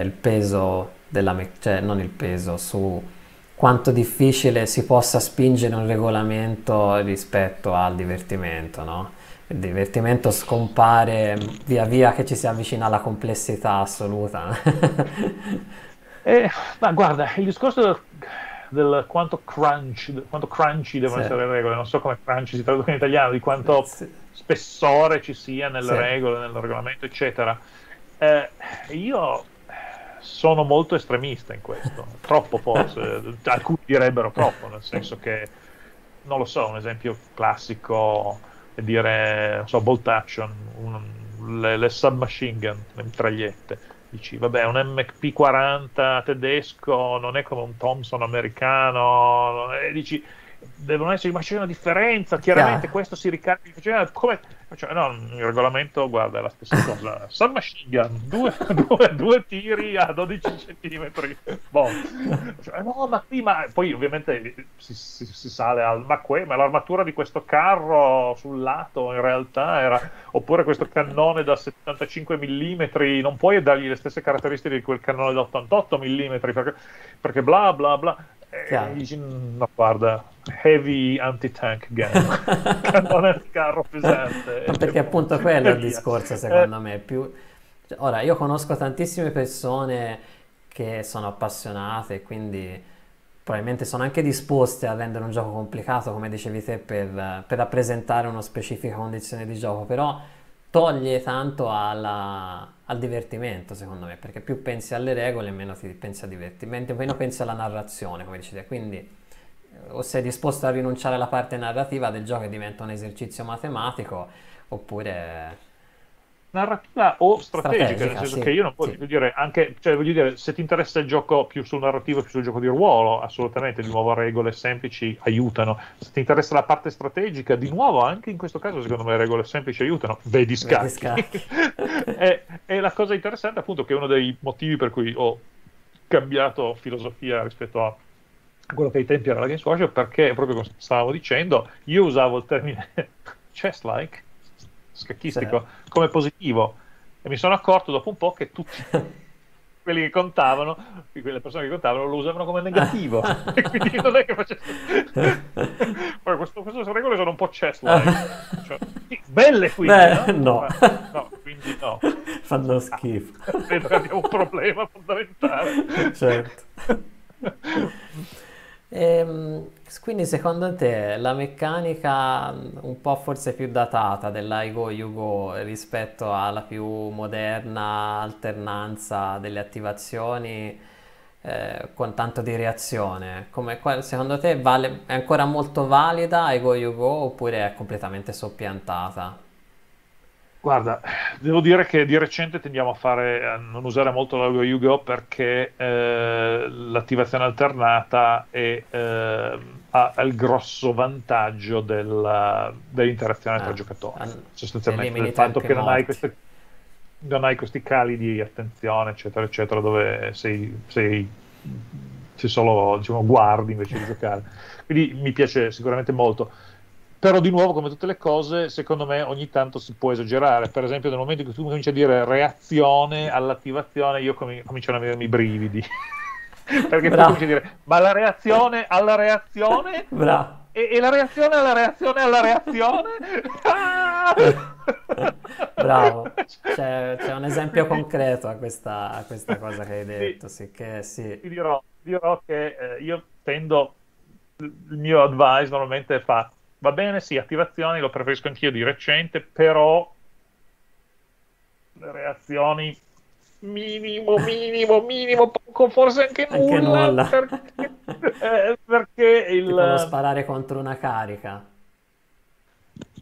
il peso della, cioè non il peso, su quanto difficile si possa spingere un regolamento rispetto al divertimento, no? Il divertimento scompare via via che ci si avvicina alla complessità assoluta. Ma guarda, il discorso del quanto crunchy devono essere le regole, non so come crunchy si traduce in italiano, di quanto spessore ci sia nelle regole, nel regolamento eccetera. Io sono molto estremista in questo, troppo forse, alcuni direbbero troppo, nel senso che, non lo so, un esempio classico dire, non so, Bolt Action, le submachine gun, le mitragliette, dici vabbè un MP40 tedesco non è come un Thompson americano, e dici devono esserci, ma c'è una differenza chiaramente, questo si ricarica, cioè, come, cioè, no, il regolamento guarda è la stessa cosa, submachine gun due tiri a 12 cm, boh. Cioè, no ma qui, ma poi ovviamente si sale al ma l'armatura di questo carro sul lato in realtà era, oppure questo cannone da 75 mm, non puoi dargli le stesse caratteristiche di quel cannone da 88 mm, perché bla bla bla. Dici, no guarda, heavy anti-tank gun, cannone carro pesante. Perché appunto quello è il discorso secondo me. Ora io conosco tantissime persone che sono appassionate, quindi probabilmente sono anche disposte a rendere un gioco complicato, come dicevi te, per rappresentare una specifica condizione di gioco, però toglie tanto al divertimento secondo me, perché più pensi alle regole meno ti pensi al divertimento, meno pensi alla narrazione come dici te. Quindi o sei disposto a rinunciare alla parte narrativa del gioco che diventa un esercizio matematico, oppure narrativa o strategica, nel senso che io non voglio dire, anche, cioè voglio dire, se ti interessa il gioco più sul narrativo più sul gioco di ruolo, assolutamente, di nuovo regole semplici aiutano. Se ti interessa la parte strategica, di nuovo anche in questo caso secondo me regole semplici aiutano, vedi scacchi. E la cosa interessante appunto che è uno dei motivi per cui ho cambiato filosofia rispetto a quello che ai tempi era la Games Workshop, perché proprio come stavamo dicendo io usavo il termine chess-like scacchistico come positivo, e mi sono accorto dopo un po' che tutti quelli che contavano, quelle persone che contavano, lo usavano come negativo. E quindi non è che facesse poi queste regole sono un po' chess-like, cioè, belle quindi. Beh, no, quindi no, fanno schifo, abbiamo un problema fondamentale, certo. Quindi secondo te la meccanica un po' forse più datata dell'I go you go rispetto alla più moderna alternanza delle attivazioni con tanto di reazione, come, secondo te è ancora molto valida I go you go oppure è completamente soppiantata? Guarda, devo dire che di recente tendiamo a non usare molto l'I go you go perché l'attivazione alternata ha il grosso vantaggio dell'interazione tra giocatori, sostanzialmente del fatto che non hai questi cali di attenzione eccetera eccetera, dove sei se solo, diciamo, guardi invece di giocare. Quindi mi piace sicuramente molto. Però di nuovo, come tutte le cose, secondo me ogni tanto si può esagerare. Per esempio, nel momento in cui tu cominci a dire reazione all'attivazione, io comincio a avermi i brividi. Perché tu cominci a dire, ma la reazione alla reazione? Bravo. E la reazione alla reazione alla reazione? Ah! Bravo, c'è un esempio concreto a questa cosa che hai detto. Sì, che, sì. Ti dirò che io tendo, il mio advice normalmente fa, va bene, sì, attivazioni, lo preferisco anch'io di recente, però le reazioni minimo, poco, forse anche nulla. Perché il... Tipo sparare contro una carica.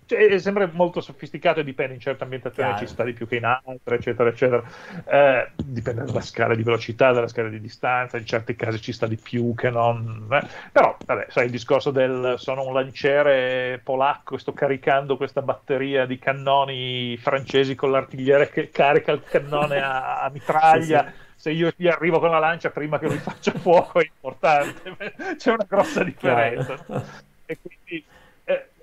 Cioè, sembra molto sofisticato e dipende, in certe ambientazioni ci sta di più che in altre, eccetera, eccetera. Dipende dalla scala di velocità, dalla scala di distanza, in certi casi ci sta di più che non... Però, vabbè, sai, il discorso del sono un lanciere polacco e sto caricando questa batteria di cannoni francesi con l'artigliere che carica il cannone a mitraglia... Sì, sì. Se io gli arrivo con la lancia prima che lui faccia fuoco è importante, c'è una grossa differenza. E quindi,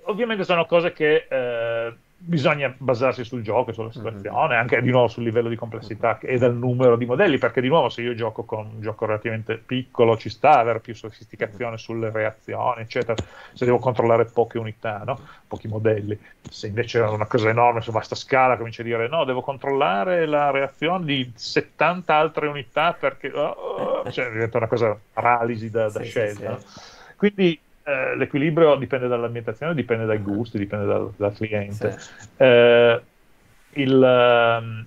ovviamente sono cose che bisogna basarsi sul gioco, sulla situazione, anche di nuovo sul livello di complessità e dal numero di modelli, perché di nuovo se io gioco con un gioco relativamente piccolo ci sta avere più sofisticazione sulle reazioni, eccetera, se devo controllare poche unità, no? Pochi modelli. Se invece è una cosa enorme su vasta scala comincio a dire no, devo controllare la reazione di 70 altre unità perché cioè, diventa una cosa paralisi da scelta. Sì, sì. Quindi l'equilibrio dipende dall'ambientazione, dipende dai gusti, dipende dal cliente. Sì. L'attivazione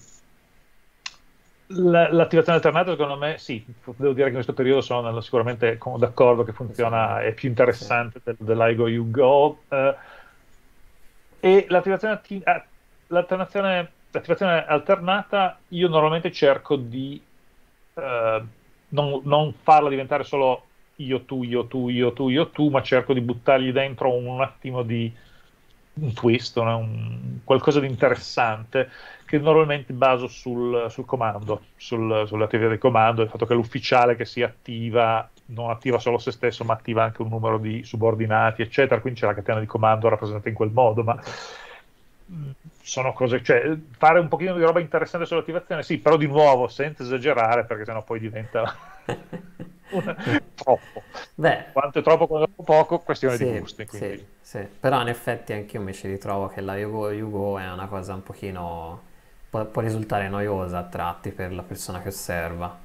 alternata, secondo me, sì, devo dire che in questo periodo sono sicuramente d'accordo che funziona, è più interessante dell'I Go You Go. E l'attivazione alternata io normalmente cerco di non farla diventare solo io, tu, ma cerco di buttargli dentro un attimo di un twist, qualcosa di interessante che normalmente baso sul comando, sull'attività del comando, il fatto che l'ufficiale che si attiva non attiva solo se stesso ma attiva anche un numero di subordinati, eccetera, quindi c'è la catena di comando rappresentata in quel modo, ma sono cose, cioè fare un pochino di roba interessante sull'attivazione, sì, però di nuovo senza esagerare, perché sennò poi diventa troppo. Beh, quanto è troppo, quanto è poco, questione di gusti, quindi. Sì, sì. Però in effetti anche io mi ci ritrovo che la Yugo è una cosa un pochino può risultare noiosa a tratti per la persona che osserva.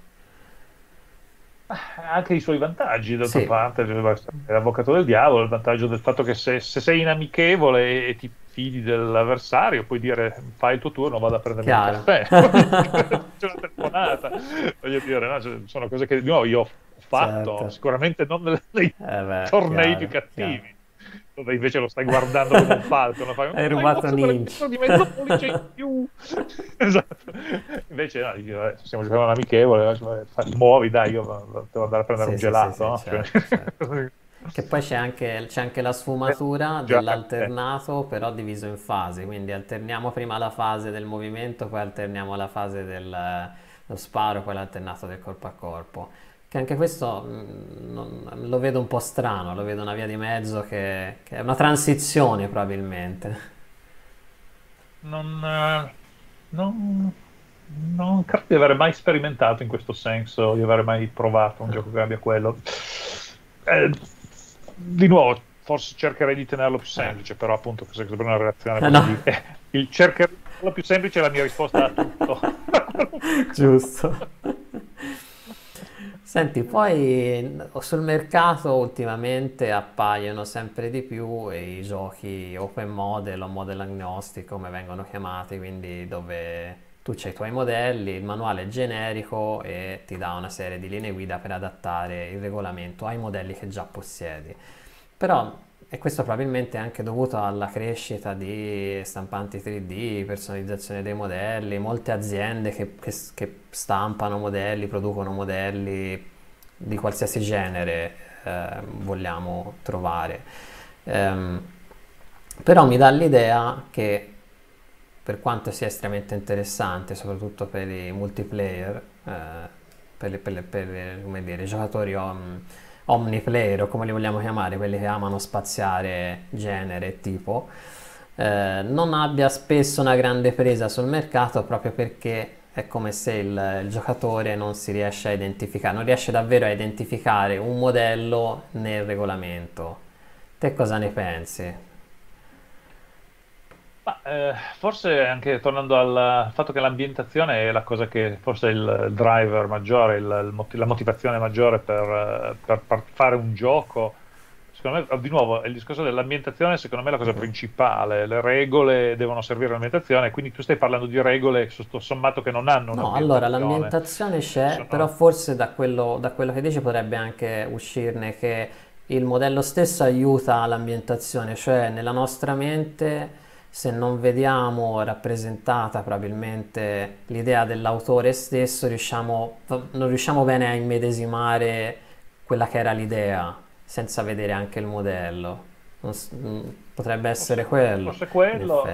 Anche i suoi vantaggi, d'altra parte, l'avvocato del diavolo, il vantaggio del fatto che se sei inamichevole e ti fidi dell'avversario puoi dire fai il tuo turno, vado a prendere un caffè, c'è una telefonata, voglio dire, no, sono cose che di nuovo io ho fatto, sicuramente non nei tornei più cattivi, dove invece lo stai guardando come un falco, no? Hai rubato un inch di mezzo pollice in più. Esatto, invece no, stiamo giocando un amichevole, muovi, dai, io devo andare a prendere un gelato, certo. Che poi c'è anche la sfumatura dell'alternato, però diviso in fasi, quindi alterniamo prima la fase del movimento, poi alterniamo la fase dello sparo, poi l'alternato del corpo a corpo, che anche questo lo vedo un po' strano, lo vedo una via di mezzo che è una transizione probabilmente. Non credo di aver mai sperimentato in questo senso, di aver mai provato un gioco che abbia quello. Di nuovo, forse cercherei di tenerlo più semplice, però appunto se sembra una reazione cercherei di tenerlo più semplice è la mia risposta a tutto. Giusto. Senti, poi sul mercato ultimamente appaiono sempre di più i giochi open model o model agnostico, come vengono chiamati, quindi dove tu c'hai i tuoi modelli, il manuale è generico e ti dà una serie di linee guida per adattare il regolamento ai modelli che già possiedi. Però, e questo probabilmente è anche dovuto alla crescita di stampanti 3D, personalizzazione dei modelli, molte aziende che stampano modelli, producono modelli di qualsiasi genere vogliamo trovare. Però mi dà l'idea che, per quanto sia estremamente interessante, soprattutto per i multiplayer, come dire, giocatori omniplayer, o come li vogliamo chiamare, quelli che amano spaziare genere e tipo, non abbia spesso una grande presa sul mercato, proprio perché è come se il giocatore non si riesce a identificare, non riesce davvero a identificare un modello nel regolamento. Te cosa ne pensi? Ma, forse anche tornando al fatto che l'ambientazione è la cosa che forse è il driver maggiore, la motivazione maggiore per fare un gioco. Secondo me, di nuovo, il discorso dell'ambientazione secondo me è la cosa principale. Le regole devono servire all'ambientazione, quindi tu stai parlando di regole tutto sommato che non hanno una... No, allora l'ambientazione c'è, sono... però forse da quello che dici potrebbe anche uscirne che il modello stesso aiuta l'ambientazione, cioè nella nostra mente... se non vediamo rappresentata probabilmente l'idea dell'autore stesso, non riusciamo bene a immedesimare quella che era l'idea, senza vedere anche il modello. Potrebbe essere quello. Forse quello.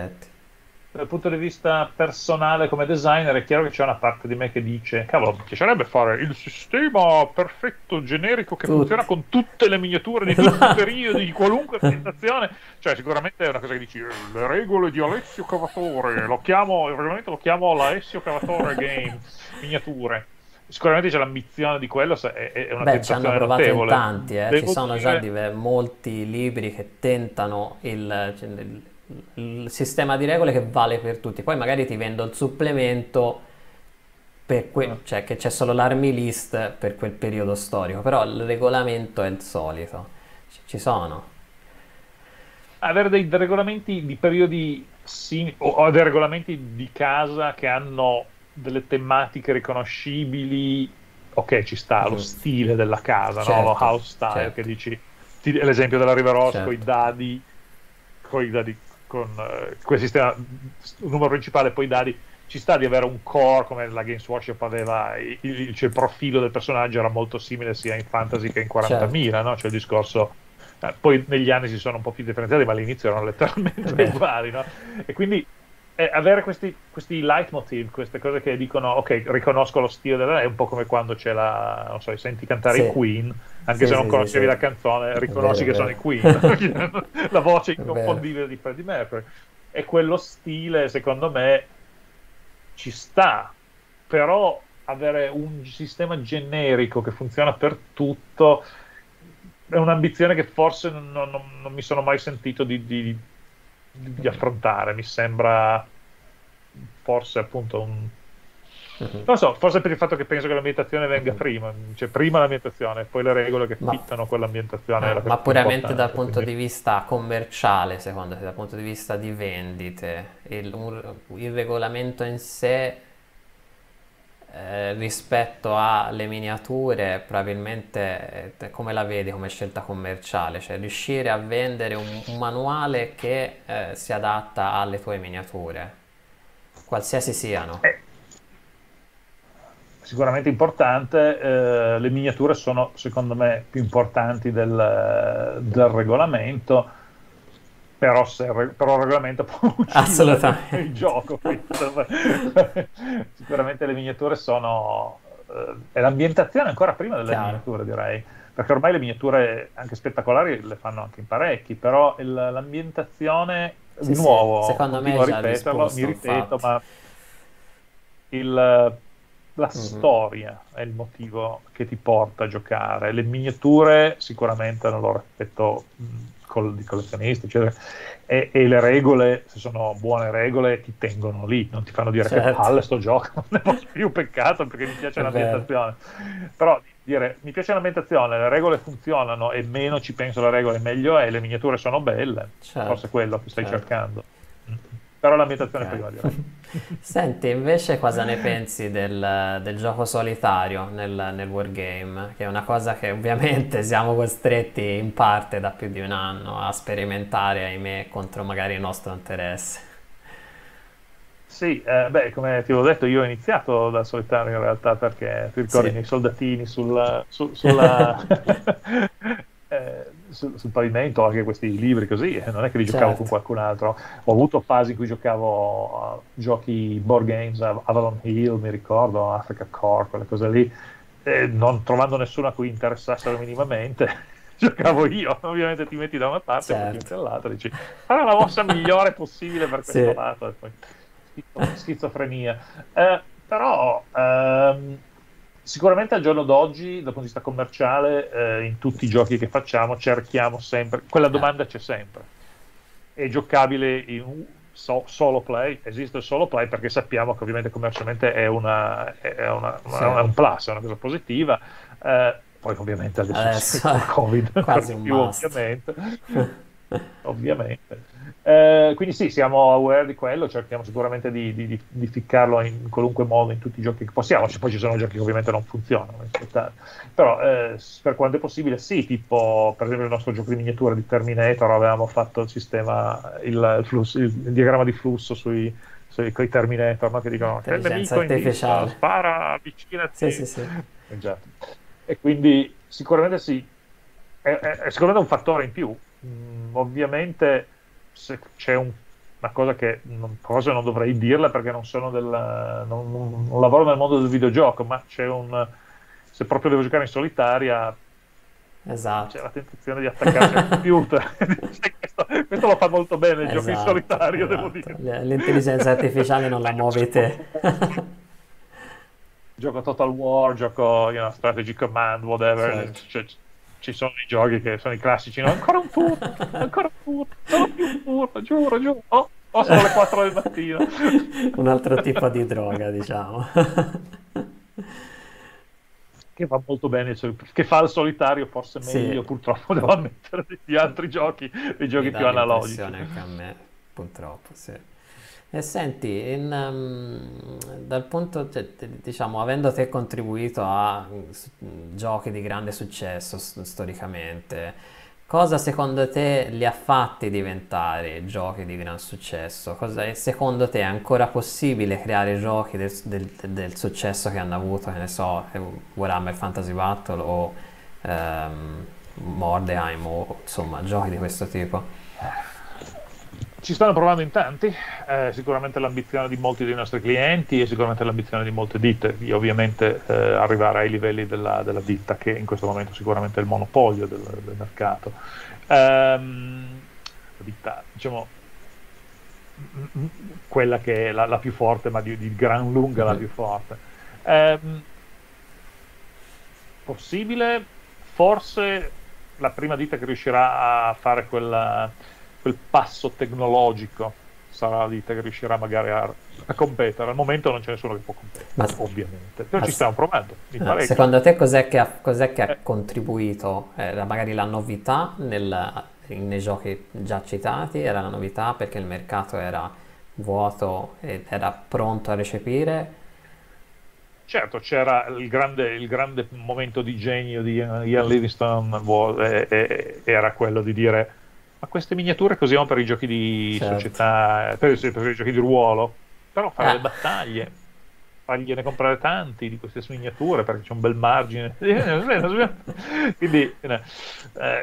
Dal punto di vista personale come designer è chiaro che c'è una parte di me che dice cavolo, mi piacerebbe fare il sistema perfetto, generico, che funziona con tutte le miniature di tutti i periodi, di qualunque presentazione. Cioè sicuramente è una cosa che dici le regole di Alessio Cavatore, lo chiamo, veramente lo chiamo l'Alessio Cavatore Games, miniature. Sicuramente c'è l'ambizione di quello, è una tentazione. Beh, ci hanno provato notevole. In tanti, ci sono già molti libri che tentano il sistema di regole che vale per tutti, poi magari ti vendo il supplemento per cioè che c'è solo l'army list per quel periodo storico, però il regolamento è il solito. Ci sono avere dei regolamenti di periodi o dei regolamenti di casa che hanno delle tematiche riconoscibili, ok, ci sta lo stile della casa, certo, no? Lo house style, certo. Che dici l'esempio della River Horse, certo. Con i dadi con quel sistema, il numero principale, poi i dadi, ci sta di avere un core come la Games Workshop aveva, cioè il profilo del personaggio era molto simile sia in fantasy che in 40.000, certo. No? Cioè il discorso, poi negli anni si sono un po' più differenziati, ma all'inizio erano letteralmente uguali, no? E quindi avere questi leitmotiv, queste cose che dicono ok, riconosco lo stile della, è un po' come quando c'è la, non so, senti cantare i Queen, anche se non conoscevi la canzone, riconosci che sono i Queen, la voce inconfondibile di Freddie Mercury, e quello stile secondo me ci sta, però avere un sistema generico che funziona per tutto è un'ambizione che forse non mi sono mai sentito di affrontare, mi sembra forse appunto non lo so, forse per il fatto che penso che l'ambientazione venga prima, cioè prima l'ambientazione, poi le regole che fittano quell'ambientazione, ma puramente dal punto di vista commerciale, secondo te, dal punto di vista di vendite, il regolamento in sé rispetto alle miniature probabilmente come la vedi come scelta commerciale, cioè riuscire a vendere un manuale che si adatta alle tue miniature qualsiasi siano sicuramente importante. Le miniature sono secondo me più importanti del regolamento, però il regolamento può uccidere il gioco. Sicuramente le miniature sono... è l'ambientazione ancora prima delle miniature, direi, perché ormai le miniature anche spettacolari le fanno anche in parecchi, però l'ambientazione di nuovo, secondo me, mi ripeto, ma la storia è il motivo che ti porta a giocare. Le miniature sicuramente hanno il loro effetto di collezionisti, eccetera, e le regole, se sono buone regole, ti tengono lì, non ti fanno dire che palle sto gioco, non ne posso più, peccato, perché mi piace l'ambientazione. Però dire mi piace l'ambientazione, le regole funzionano e meno ci penso alle regole meglio è, le miniature sono belle, forse è quello che stai cercando. Però l'ambientazione prima, direi. Senti, invece cosa ne pensi del gioco solitario nel wargame, che è una cosa che ovviamente siamo costretti in parte da più di un anno a sperimentare, ahimè, contro magari il nostro interesse? Sì, beh, come ti avevo detto, io ho iniziato dal solitario in realtà, perché ti ricordi i soldatini sul pavimento, anche questi libri così, non è che li giocavo con qualcun altro. Ho avuto fasi in cui giocavo giochi board games, Avalon Hill mi ricordo, Africa Core, quelle cose lì, non trovando nessuno a cui interessassero minimamente, giocavo io. Ovviamente ti metti da una parte, certo, e poi ti metti dall'altra, dici farà la mossa migliore possibile per questo, sì, lato, e poi schizofrenia. Però sicuramente al giorno d'oggi, dal punto di vista commerciale, in tutti i giochi che facciamo cerchiamo sempre, quella domanda c'è sempre, è giocabile in solo play? Esiste il solo play perché sappiamo che ovviamente commercialmente è una, sì, è un plus, è una cosa positiva. Poi ovviamente adesso c'è il Covid, quasi un più, ovviamente. Quindi sì, siamo aware di quello, cerchiamo sicuramente di ficcarlo in qualunque modo in tutti i giochi che possiamo. Poi ci sono giochi che ovviamente non funzionano, però per quanto è possibile sì, tipo per esempio il nostro gioco di miniatura di Terminator, avevamo fatto il sistema, il diagramma di flusso coi Terminator, no? Che dicono che il nemico indica, spara, avvicinati, sì. Esatto. E quindi sicuramente sì, è sicuramente un fattore in più. Ovviamente se c'è una cosa che non dovrei dirla perché non sono non lavoro nel mondo del videogioco, ma c'è se proprio devo giocare in solitaria, esatto, c'è la tentazione di attaccarsi al computer. questo lo fa molto bene il gioco in solitario, esatto, devo dire. L'intelligenza artificiale non la muove te. Gioco Total War, gioco Strategy Command, whatever, sì. Ci sono i giochi che sono i classici, no? ancora un turno, solo più un turno, giuro, o sono le 4 del mattino. Un altro tipo di droga, diciamo. Che va molto bene, cioè, che fa il solitario forse meglio, sì, purtroppo devo ammettere, di altri giochi, dei giochi più analogici. Anche a me, purtroppo, sì. E senti, dal punto, diciamo, avendo te contribuito a giochi di grande successo storicamente, cosa secondo te li ha fatti diventare giochi di gran successo? Secondo te è ancora possibile creare giochi del successo che hanno avuto, che ne so, Warhammer Fantasy Battle o Mordheim, o insomma giochi di questo tipo? Ci stanno provando in tanti, sicuramente l'ambizione di molti dei nostri clienti e sicuramente l'ambizione di molte ditte di ovviamente arrivare ai livelli della ditta che in questo momento sicuramente è il monopolio del mercato. La ditta, diciamo, quella che è la più forte, ma di gran lunga la più forte. Possibile, forse la prima ditta che riuscirà a fare quel passo tecnologico sarà la ditta che riuscirà magari a competere. Al momento non c'è nessuno che può competere, ovviamente, però ci stiamo provando. Secondo te cos'è che ha contribuito? Era magari la novità nei giochi già citati? Era la novità perché il mercato era vuoto ed era pronto a recepire? Certo, c'era il grande momento di genio di Ian Livingstone, era quello di dire: ma queste miniature che usiamo per i giochi di, certo, società, per i giochi di ruolo, però fare le battaglie, fargliene comprare tanti di queste miniature perché c'è un bel margine. Quindi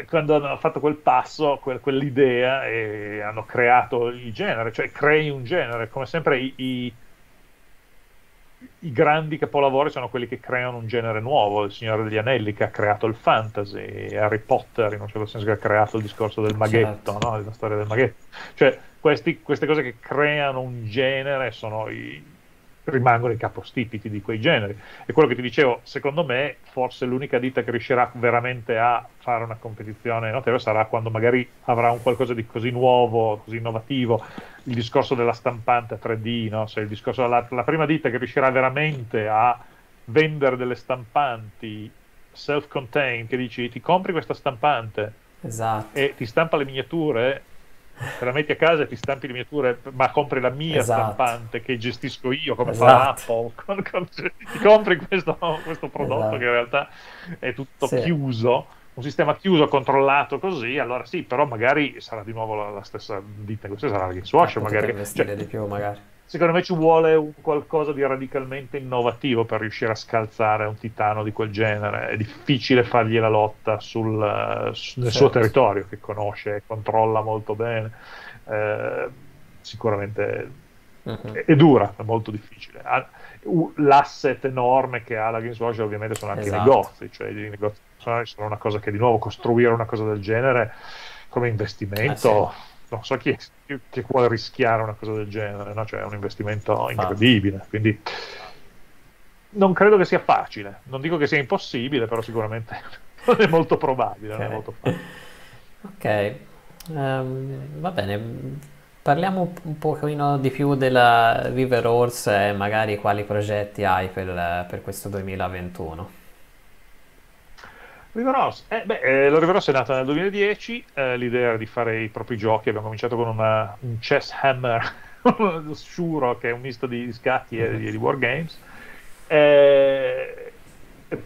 quando hanno fatto quel passo, quell'idea, e hanno creato il genere, cioè crei un genere. Come sempre i grandi capolavori sono quelli che creano un genere nuovo. Il Signore degli Anelli, che ha creato il fantasy, Harry Potter in un certo senso che ha creato il discorso del maghetto, certo, no? La storia del maghetto, cioè queste cose che creano un genere rimangono i capostipiti di quei generi. E quello che ti dicevo, secondo me forse l'unica ditta che riuscirà veramente a fare una competizione notevole sarà quando magari avrà un qualcosa di così nuovo, così innovativo. Il discorso della stampante 3D, no? Cioè, il discorso la prima ditta che riuscirà veramente a vendere delle stampanti self-contained, che dici ti compri questa stampante, esatto, e ti stampa le miniature, te la metti a casa e ti stampi le miniature, ma compri la mia, esatto, stampante che gestisco io, come, esatto, fa Apple, ti compri questo prodotto, esatto, che in realtà è tutto, sì, chiuso, un sistema chiuso, controllato così. Allora sì, però magari sarà di nuovo la stessa ditta, questa sarà la Games Workshop, magari, cioè, di più, magari. Secondo me ci vuole qualcosa di radicalmente innovativo per riuscire a scalzare un titano di quel genere. È difficile fargli la lotta nel, certo, suo territorio, che conosce e controlla molto bene. Sicuramente è dura, è molto difficile. L'asset enorme che ha la Games Workshop ovviamente sono anche i negozi, cioè i negozi sono una cosa che, di nuovo, costruire una cosa del genere come investimento, non so chi può rischiare una cosa del genere, no? Cioè è un investimento incredibile, quindi non credo che sia facile, non dico che sia impossibile, però sicuramente non è molto probabile, non è molto facile. Va bene, parliamo un pochino di più della River Horse e magari quali progetti hai per questo 2021. River Horse, la River Horse è nata nel 2010, l'idea era di fare i propri giochi. Abbiamo cominciato con un chess hammer, uno sciuro che è un misto di scacchi e di wargames, e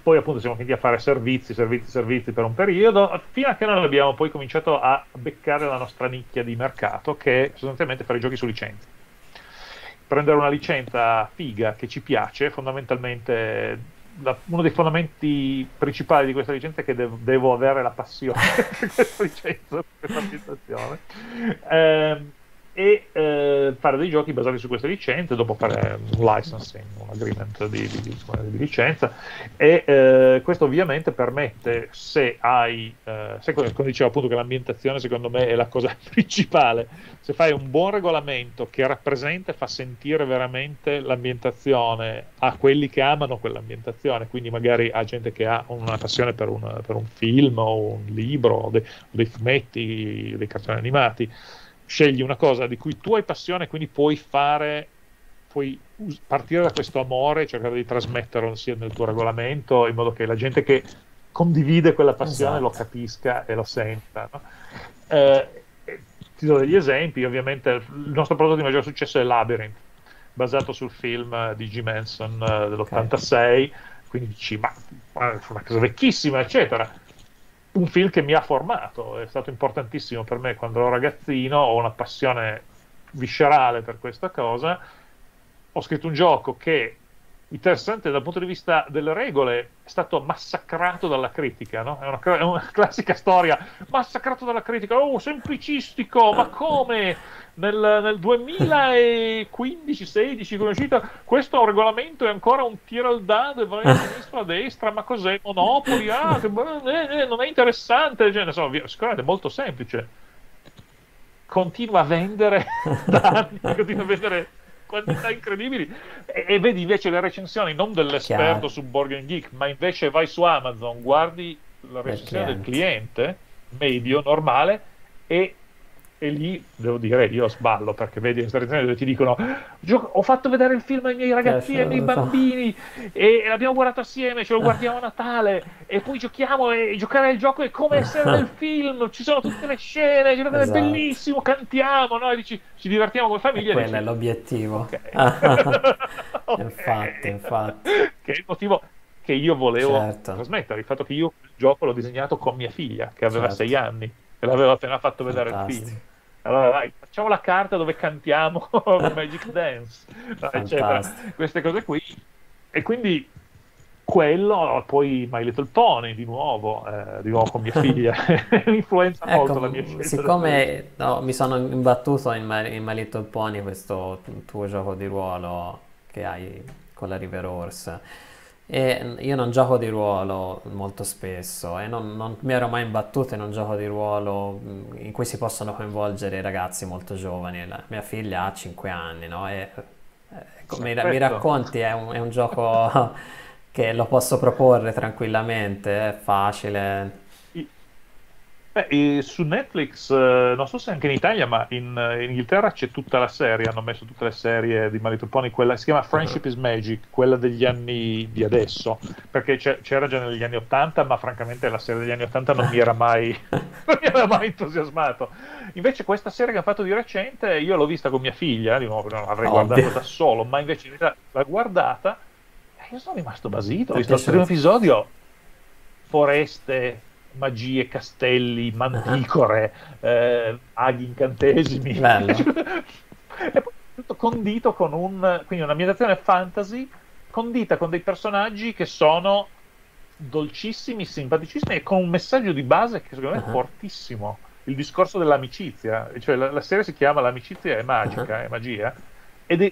poi appunto siamo finiti a fare servizi per un periodo, fino a che non abbiamo poi cominciato a beccare la nostra nicchia di mercato, che è sostanzialmente fare i giochi su licenza, prendere una licenza figa che ci piace. Fondamentalmente uno dei fondamenti principali di questa licenza è che devo avere la passione per questa licenza, per questa situazione, e fare dei giochi basati su queste licenze, dopo fare un licensing, un agreement di licenza, e questo ovviamente permette, se hai come dicevo appunto, che l'ambientazione secondo me è la cosa principale, se fai un buon regolamento che rappresenta e fa sentire veramente l'ambientazione a quelli che amano quell'ambientazione, quindi magari a gente che ha una passione per un film o un libro o dei fumetti, dei cartoni animati. Scegli una cosa di cui tu hai passione, quindi puoi partire da questo amore e cercare di trasmetterlo sia nel tuo regolamento, in modo che la gente che condivide quella passione lo capisca e lo senta, no? Ti do degli esempi. Ovviamente il nostro prodotto di maggior successo è Labyrinth, basato sul film di Jim Henson dell'86, quindi dici, ma fu una cosa vecchissima, eccetera. Un film che mi ha formato, è stato importantissimo per me quando ero ragazzino, ho una passione viscerale per questa cosa. Ho scritto un gioco che, interessante dal punto di vista delle regole, è stato massacrato dalla critica, no? È una classica storia, massacrato dalla critica, oh, semplicistico, ma come? Nel 2015-16 con uscita, questo regolamento è ancora un tiro al dado e va a sinistra a destra, ma cos'è? Monopoli? Non è interessante, cioè, sicuramente è molto semplice. Continua a vendere da anni, continua a vendere quantità incredibili, e vedi invece le recensioni non dell'esperto su Board Game Geek, ma invece vai su Amazon, guardi la recensione del cliente medio, normale, e lì devo dire io sballo, perché vedi le recensioni dove ti dicono ho fatto vedere il film ai miei ragazzi e ai miei bambini e l'abbiamo guardato assieme, ce lo guardiamo a Natale e poi giochiamo, e giocare al gioco è come essere nel film, ci sono tutte le scene, è bellissimo, cantiamo, no? E dici, ci divertiamo come famiglia, e quello è l'obiettivo, infatti che è il motivo che io volevo trasmettere, il fatto che io il gioco l'ho disegnato con mia figlia che aveva 6 anni e l'aveva appena fatto vedere il film. Allora vai, facciamo la carta dove cantiamo Magic Dance, eccetera, queste cose qui. E quindi quello, poi My Little Pony di nuovo con mia figlia influenza molto la mia scelta. Siccome mi sono imbattuto in My Little Pony, questo tuo gioco di ruolo che hai con la River Horse, e io non gioco di ruolo molto spesso e non mi ero mai imbattuto in un gioco di ruolo in cui si possono coinvolgere ragazzi molto giovani. La mia figlia ha 5 anni, no? E mi racconti, è un gioco che lo posso proporre tranquillamente, è facile. Su Netflix, non so se anche in Italia, ma in Inghilterra c'è tutta la serie, hanno messo tutte le serie di My Little Pony, quella si chiama Friendship is Magic, quella degli anni di adesso, perché c'era già negli anni 80, ma francamente la serie degli anni 80 non mi era mai entusiasmato. Invece questa serie che hanno fatto di recente, io l'ho vista con mia figlia, di nuovo non l'avrei guardata da solo, ma invece l'ho guardata e io sono rimasto basito, ho visto il primo episodio, foreste, magie, castelli, manticore, aghi, incantesimi, e poi tutto condito con quindi un'ambientazione fantasy condita con dei personaggi che sono dolcissimi, simpaticissimi e con un messaggio di base che secondo me è fortissimo, il discorso dell'amicizia, cioè la serie si chiama L'amicizia è magica, è magia, ed è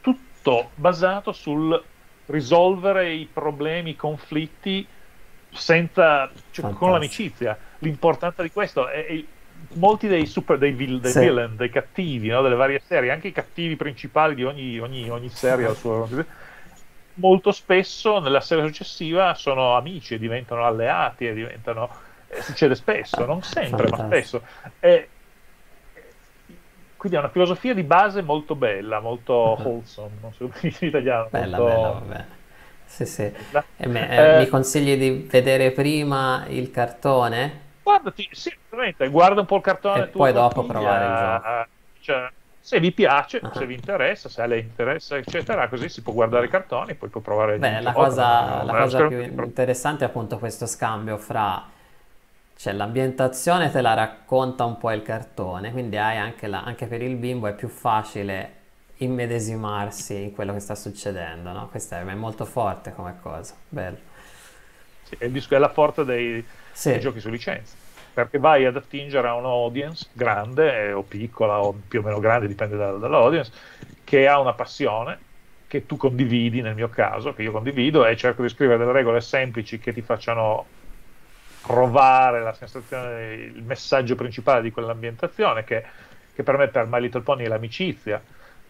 tutto basato sul risolvere i problemi, i conflitti senza, cioè, con l'amicizia. L'importanza di questo è molti dei super, dei villain, dei cattivi, no? Delle varie serie, anche i cattivi principali di ogni serie, la sua, molto spesso nella serie successiva sono amici e diventano alleati e diventano, succede spesso, non sempre, ma spesso. Quindi è una filosofia di base molto bella, molto wholesome, non so in italiano. Bella, molto... bella, vabbè. Sì, sì. Mi consigli di vedere prima il cartone? Guardati, sì, veramente, guarda un po' il cartone. E poi dopo provare il gioco. Cioè, se vi piace, se vi interessa, se a lei interessa, eccetera, così si può guardare i cartoni, poi può provare il gioco. Beh, la cosa più interessante è appunto questo scambio fra... Cioè, l'ambientazione te la racconta un po' il cartone, quindi hai anche, anche per il bimbo è più facile immedesimarsi in quello che sta succedendo, no? Questa è molto forte come cosa, bello. Sì, è la forza dei giochi su licenza, perché vai ad attingere a un'audience grande o piccola o più o meno grande, dipende dall'audience, che ha una passione che tu condividi, nel mio caso, che io condivido, e cerco di scrivere delle regole semplici che ti facciano... provare la sensazione, il messaggio principale di quell'ambientazione, che per me, per My Little Pony, è l'amicizia,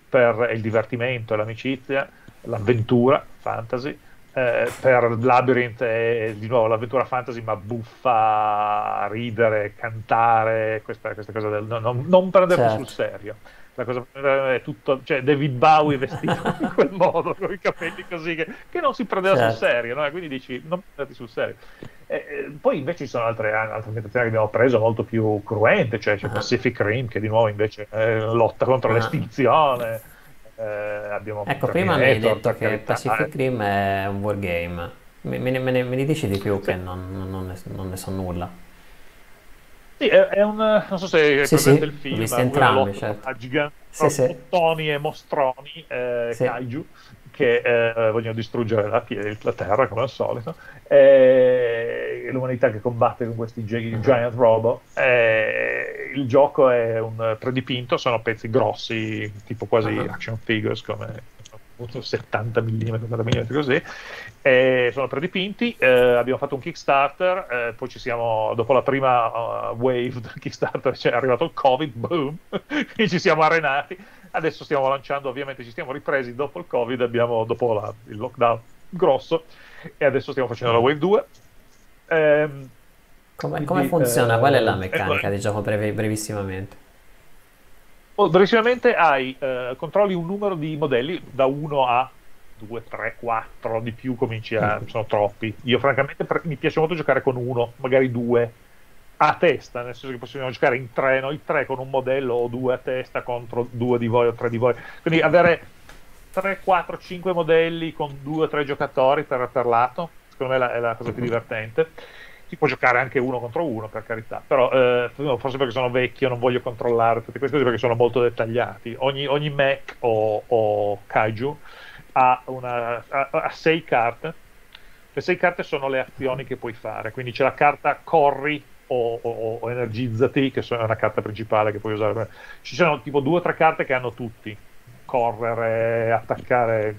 per il divertimento, l'amicizia, l'avventura fantasy, per Labyrinth è di nuovo l'avventura fantasy, ma buffa, ridere, cantare, questa cosa del non prenderti sul serio. La cosa è tutto, cioè David Bowie vestito in quel modo, con i capelli così, che non si prendeva sul serio, no? Quindi dici, non prenderti sul serio. Poi invece ci sono altre ambientazioni che abbiamo preso molto più cruente, cioè c'è Pacific Rim, che di nuovo invece lotta contro l'estinzione. Ecco, prima mi hai detto che Pacific Rim è un wargame, me ne dici di più, che non ne so nulla. Sì, è un, non so se è presente il film, visto entrambi, gigante, bottoni e mostroni, kaiju, che vogliono distruggere la Terra come al solito, l'umanità che combatte con questi giant robot. Il gioco è un predipinto, sono pezzi grossi, tipo quasi action figures, come 70 mm, 80 mm così, sono predipinti. Abbiamo fatto un Kickstarter, poi ci siamo, dopo la prima wave del Kickstarter è arrivato il Covid, boom, e ci siamo arenati. Adesso stiamo lanciando, ovviamente ci siamo ripresi dopo il Covid, dopo il lockdown grosso, e adesso stiamo facendo la wave 2. Come funziona? Qual è la meccanica, diciamo brevissimamente? Brevissimamente hai, controlli un numero di modelli da 1 a 2, 3, 4, di più cominci a... sono troppi. Io francamente mi piace molto giocare con uno, magari due a testa, nel senso che possiamo giocare in tre, noi tre con un modello o due a testa contro due di voi o tre di voi. Quindi avere 3, 4, 5 modelli con 2 o 3 giocatori per lato, secondo me è la cosa più divertente. Si può giocare anche uno contro uno, per carità, però forse perché sono vecchio non voglio controllare tutte queste cose, perché sono molto dettagliati. Ogni mech o kaiju ha 6 carte. Le 6 carte sono le azioni che puoi fare, quindi c'è la carta corri o energizzati, che è una carta principale che puoi usare. Ci sono tipo 2 o 3 carte che hanno tutti: correre, attaccare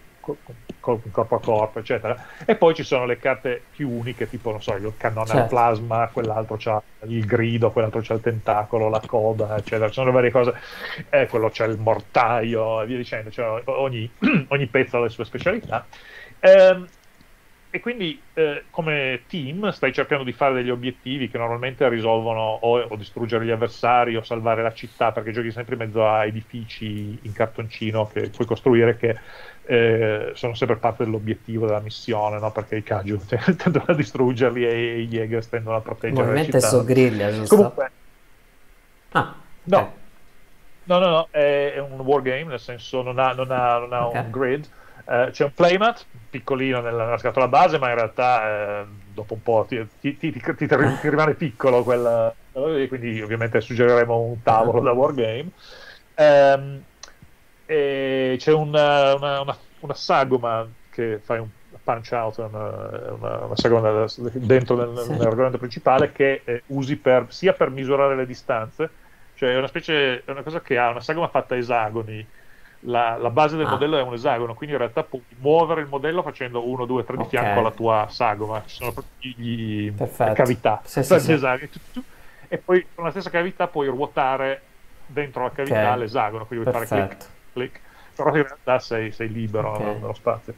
corpo a corpo, eccetera. E poi ci sono le carte più uniche, tipo, non so, il cannone al plasma, quell'altro c'ha il grido, quell'altro c'ha il tentacolo, la coda, eccetera. Ci sono varie cose, quello c'è il mortaio e via dicendo. Cioè, ogni pezzo ha le sue specialità, e quindi come team stai cercando di fare degli obiettivi che normalmente risolvono o distruggere gli avversari o salvare la città, perché giochi sempre in mezzo a edifici in cartoncino che puoi costruire, che sono sempre parte dell'obiettivo della missione, no? Perché i kaiju tendono a distruggerli e i Jäger tendono a proteggere la città. So griglia, giusto? Comunque, no, è un wargame, nel senso non ha un grid. C'è un playmat piccolino nella scatola base, ma in realtà dopo un po' ti rimane piccolo quella, quindi ovviamente suggeriremo un tavolo da wargame. C'è una sagoma che fai un punch out, una sagoma dentro nell'argomento principale, che usi sia per misurare le distanze, cioè è una cosa che ha una sagoma fatta a esagoni, la base del modello è un esagono, quindi in realtà puoi muovere il modello facendo 1, 2, 3 di fianco alla tua sagoma, ci sono proprio le cavità, esagoni. E poi con la stessa cavità puoi ruotare dentro la cavità l'esagono, quindi puoi fare clic, clic, però in realtà sei libero nello spazio.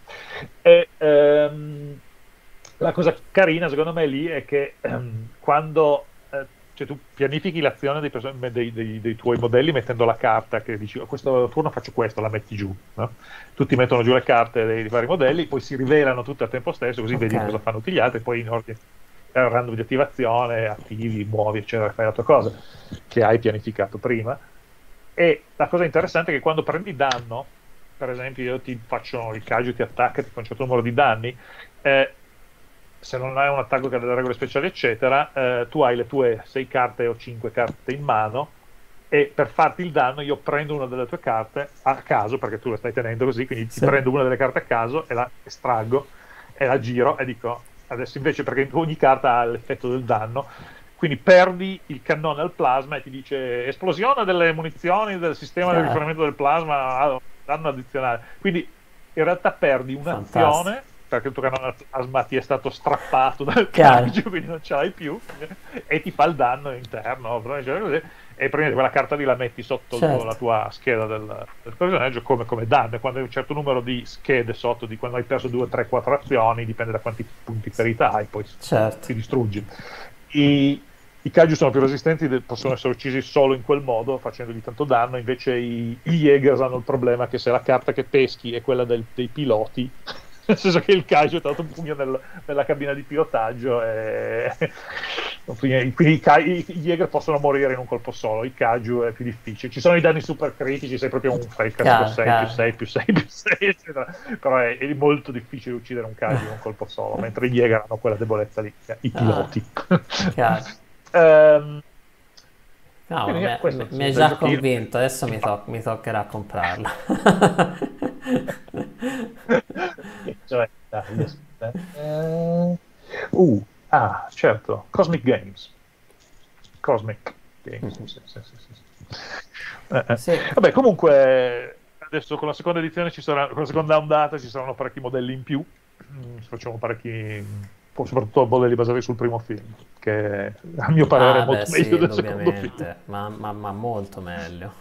E la cosa carina secondo me lì è che quando cioè tu pianifichi l'azione dei tuoi modelli mettendo la carta, che dici questo turno faccio questo, la metti giù, no? Tutti mettono giù le carte dei vari modelli, poi si rivelano tutte a tempo stesso, così vedi cosa fanno tutti gli altri, poi in ordine random di attivazione attivi, muovi, eccetera, fai la tua cosa che hai pianificato prima. E la cosa interessante è che quando prendi danno, per esempio io ti faccio il calcio, ti attacca, ti fa un certo numero di danni, se non hai un attacco che ha delle regole speciali eccetera, tu hai le tue 6 carte o 5 carte in mano, e per farti il danno io prendo una delle tue carte a caso, perché tu la stai tenendo così, quindi ti prendo una delle carte a caso e la estraggo e la giro e dico adesso invece, perché ogni carta ha l'effetto del danno, quindi perdi il cannone al plasma e ti dice esplosione delle munizioni del sistema di rifornimento del plasma, danno addizionale, quindi in realtà perdi un'azione perché il tuo cannone al plasma ti è stato strappato dal calcio, quindi non ce l'hai più e ti fa il danno interno, e prendi quella carta lì, la metti sotto la tua scheda del personaggio come danno, e quando hai un certo numero di schede sotto, di quando hai perso 2, 3, 4 azioni, dipende da quanti punti ferita hai, poi ti distruggi. I kaiju sono più resistenti, possono essere uccisi solo in quel modo, facendogli tanto danno, invece i Jägers hanno il problema che se la carta che peschi è quella dei piloti, nel senso che il kaiju è dato un pugno nella cabina di pilotaggio, quindi i Jäger possono morire in un colpo solo, il kaiju è più difficile. Ci sono i danni super critici, sei proprio un fake, 6 più 6 più 6 più 6 eccetera, però è molto difficile uccidere un kaiju in un colpo solo, mentre i Jäger hanno quella debolezza lì, i piloti. No, mi hai già convinto, adesso mi toccherà comprarla. Cosmic Games. Cosmic Games. Vabbè, comunque adesso con la seconda edizione ci sarà, con la seconda ondata ci saranno parecchi modelli in più. Facciamo parecchi, soprattutto modelli basati sul primo film, che a mio parere è molto meglio del secondo film, ma molto meglio.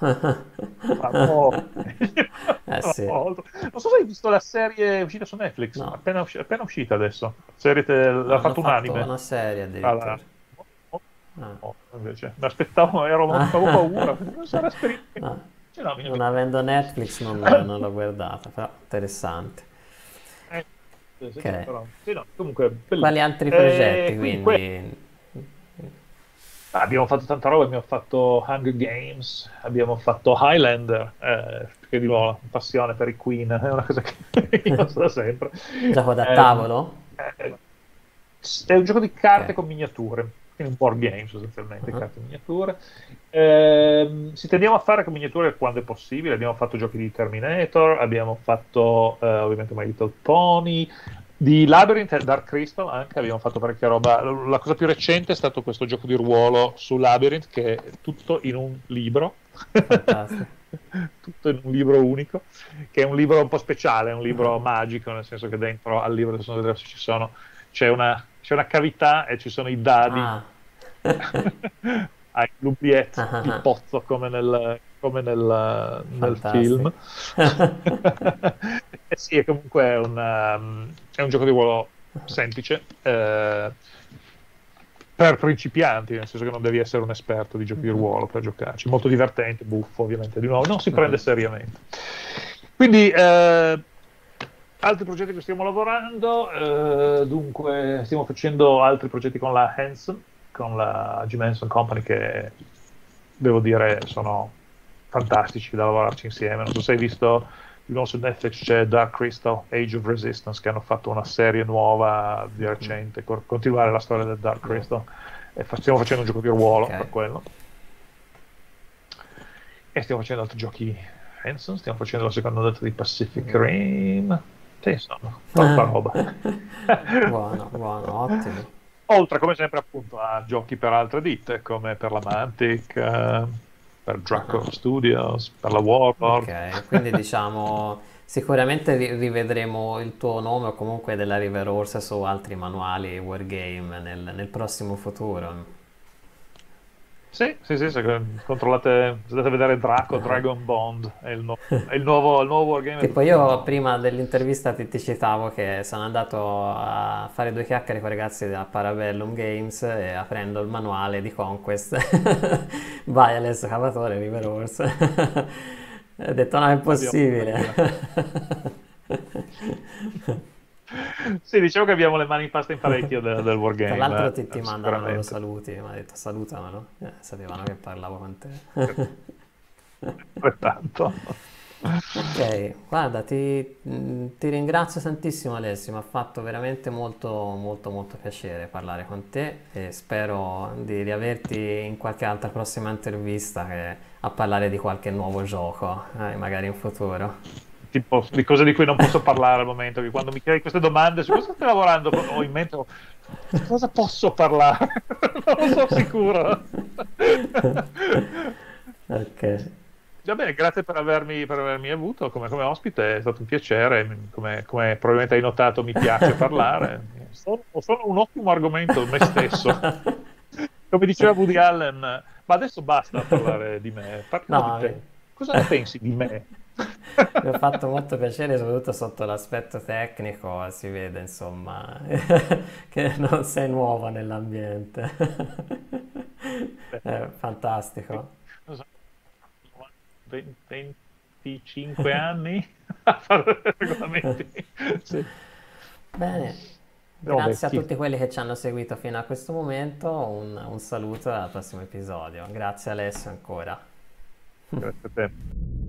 Non so se hai visto la serie uscita su Netflix, appena uscita adesso, l'ha fatto un anime, una serie addirittura. Invece mi aspettavo, avevo paura. Non avendo Netflix non l'ho guardata, però interessante. Però. Sì, no, comunque, quali altri progetti quindi? Abbiamo fatto tanta roba, abbiamo fatto Hunger Games, abbiamo fatto Highlander, perché di nuovo passione per i Queen è una cosa che io so da sempre. Gioco da tavolo? È un gioco di carte con miniature, quindi un board game sostanzialmente, carte e miniature. Ci tendiamo a fare con miniature quando è possibile, abbiamo fatto giochi di Terminator, abbiamo fatto ovviamente My Little Pony, di Labyrinth e Dark Crystal anche, abbiamo fatto parecchia roba. La cosa più recente è stato questo gioco di ruolo su Labyrinth, che è tutto in un libro, tutto in un libro unico, che è un libro un po' speciale, è un libro magico, nel senso che dentro al libro c'è una cavità e ci sono i dadi, hai l'oubliette, il pozzo come nel film. Sì, è comunque è un gioco di ruolo semplice, per principianti, nel senso che non devi essere un esperto di giochi di ruolo per giocarci, molto divertente, buffo ovviamente, di nuovo non si prende seriamente. Quindi altri progetti che stiamo lavorando, dunque stiamo facendo altri progetti con la Hanson, con la Jim Henson Company, che devo dire sono fantastici da lavorarci insieme. Non so se hai visto, di nuovo su Netflix c'è Dark Crystal Age of Resistance, che hanno fatto una serie nuova di recente, continuare la storia del Dark Crystal, e stiamo facendo un gioco di ruolo per quello, e stiamo facendo altri giochi Hanson, stiamo facendo la seconda ondata di Pacific Rim. Insomma, troppa roba. buono, ottimo. Oltre, come sempre, appunto, a giochi per altre ditte, come per la Mantic, per Draco Studios, per la Warlord. Ok, quindi diciamo sicuramente rivedremo il tuo nome o comunque della River Horse su altri manuali wargame nel prossimo futuro. Sì, controllate, andate a vedere Draco, Dragon Bond, è il nuovo wargame. Tipo io prima dell'intervista ti citavo che sono andato a fare due chiacchiere con i ragazzi da Parabellum Games e aprendo il manuale di Conquest, vai Alessio Cavatore, River Horse, ho detto no, è impossibile. Sì, dicevo che abbiamo le mani in pasta in parecchio del wargame. Tra l'altro ti mandano lo saluti, mi ha detto salutamelo, sapevano che parlavo con te. Pertanto. Ok, guarda, ti ringrazio tantissimo Alessio, mi ha fatto veramente molto piacere parlare con te e spero di riaverti in qualche altra prossima intervista a parlare di qualche nuovo gioco, magari in futuro. Tipo, di cose di cui non posso parlare al momento, che quando mi chiedi queste domande su cosa stai lavorando ho in mente cosa posso parlare, non lo so sicuro. Ok, va bene, grazie per avermi avuto come ospite, è stato un piacere. Come probabilmente hai notato, mi piace parlare, sono un ottimo argomento me stesso, come diceva Woody Allen, ma adesso basta parlare di me, parliamo di te, cosa ne pensi di me? Mi ha fatto molto piacere, soprattutto sotto l'aspetto tecnico, si vede insomma che non sei nuova nell'ambiente. È fantastico. 25 anni a fare regolamenti. Sì. Bene, grazie a tutti quelli che ci hanno seguito fino a questo momento, un saluto al prossimo episodio. Grazie Alessio ancora. Grazie a te.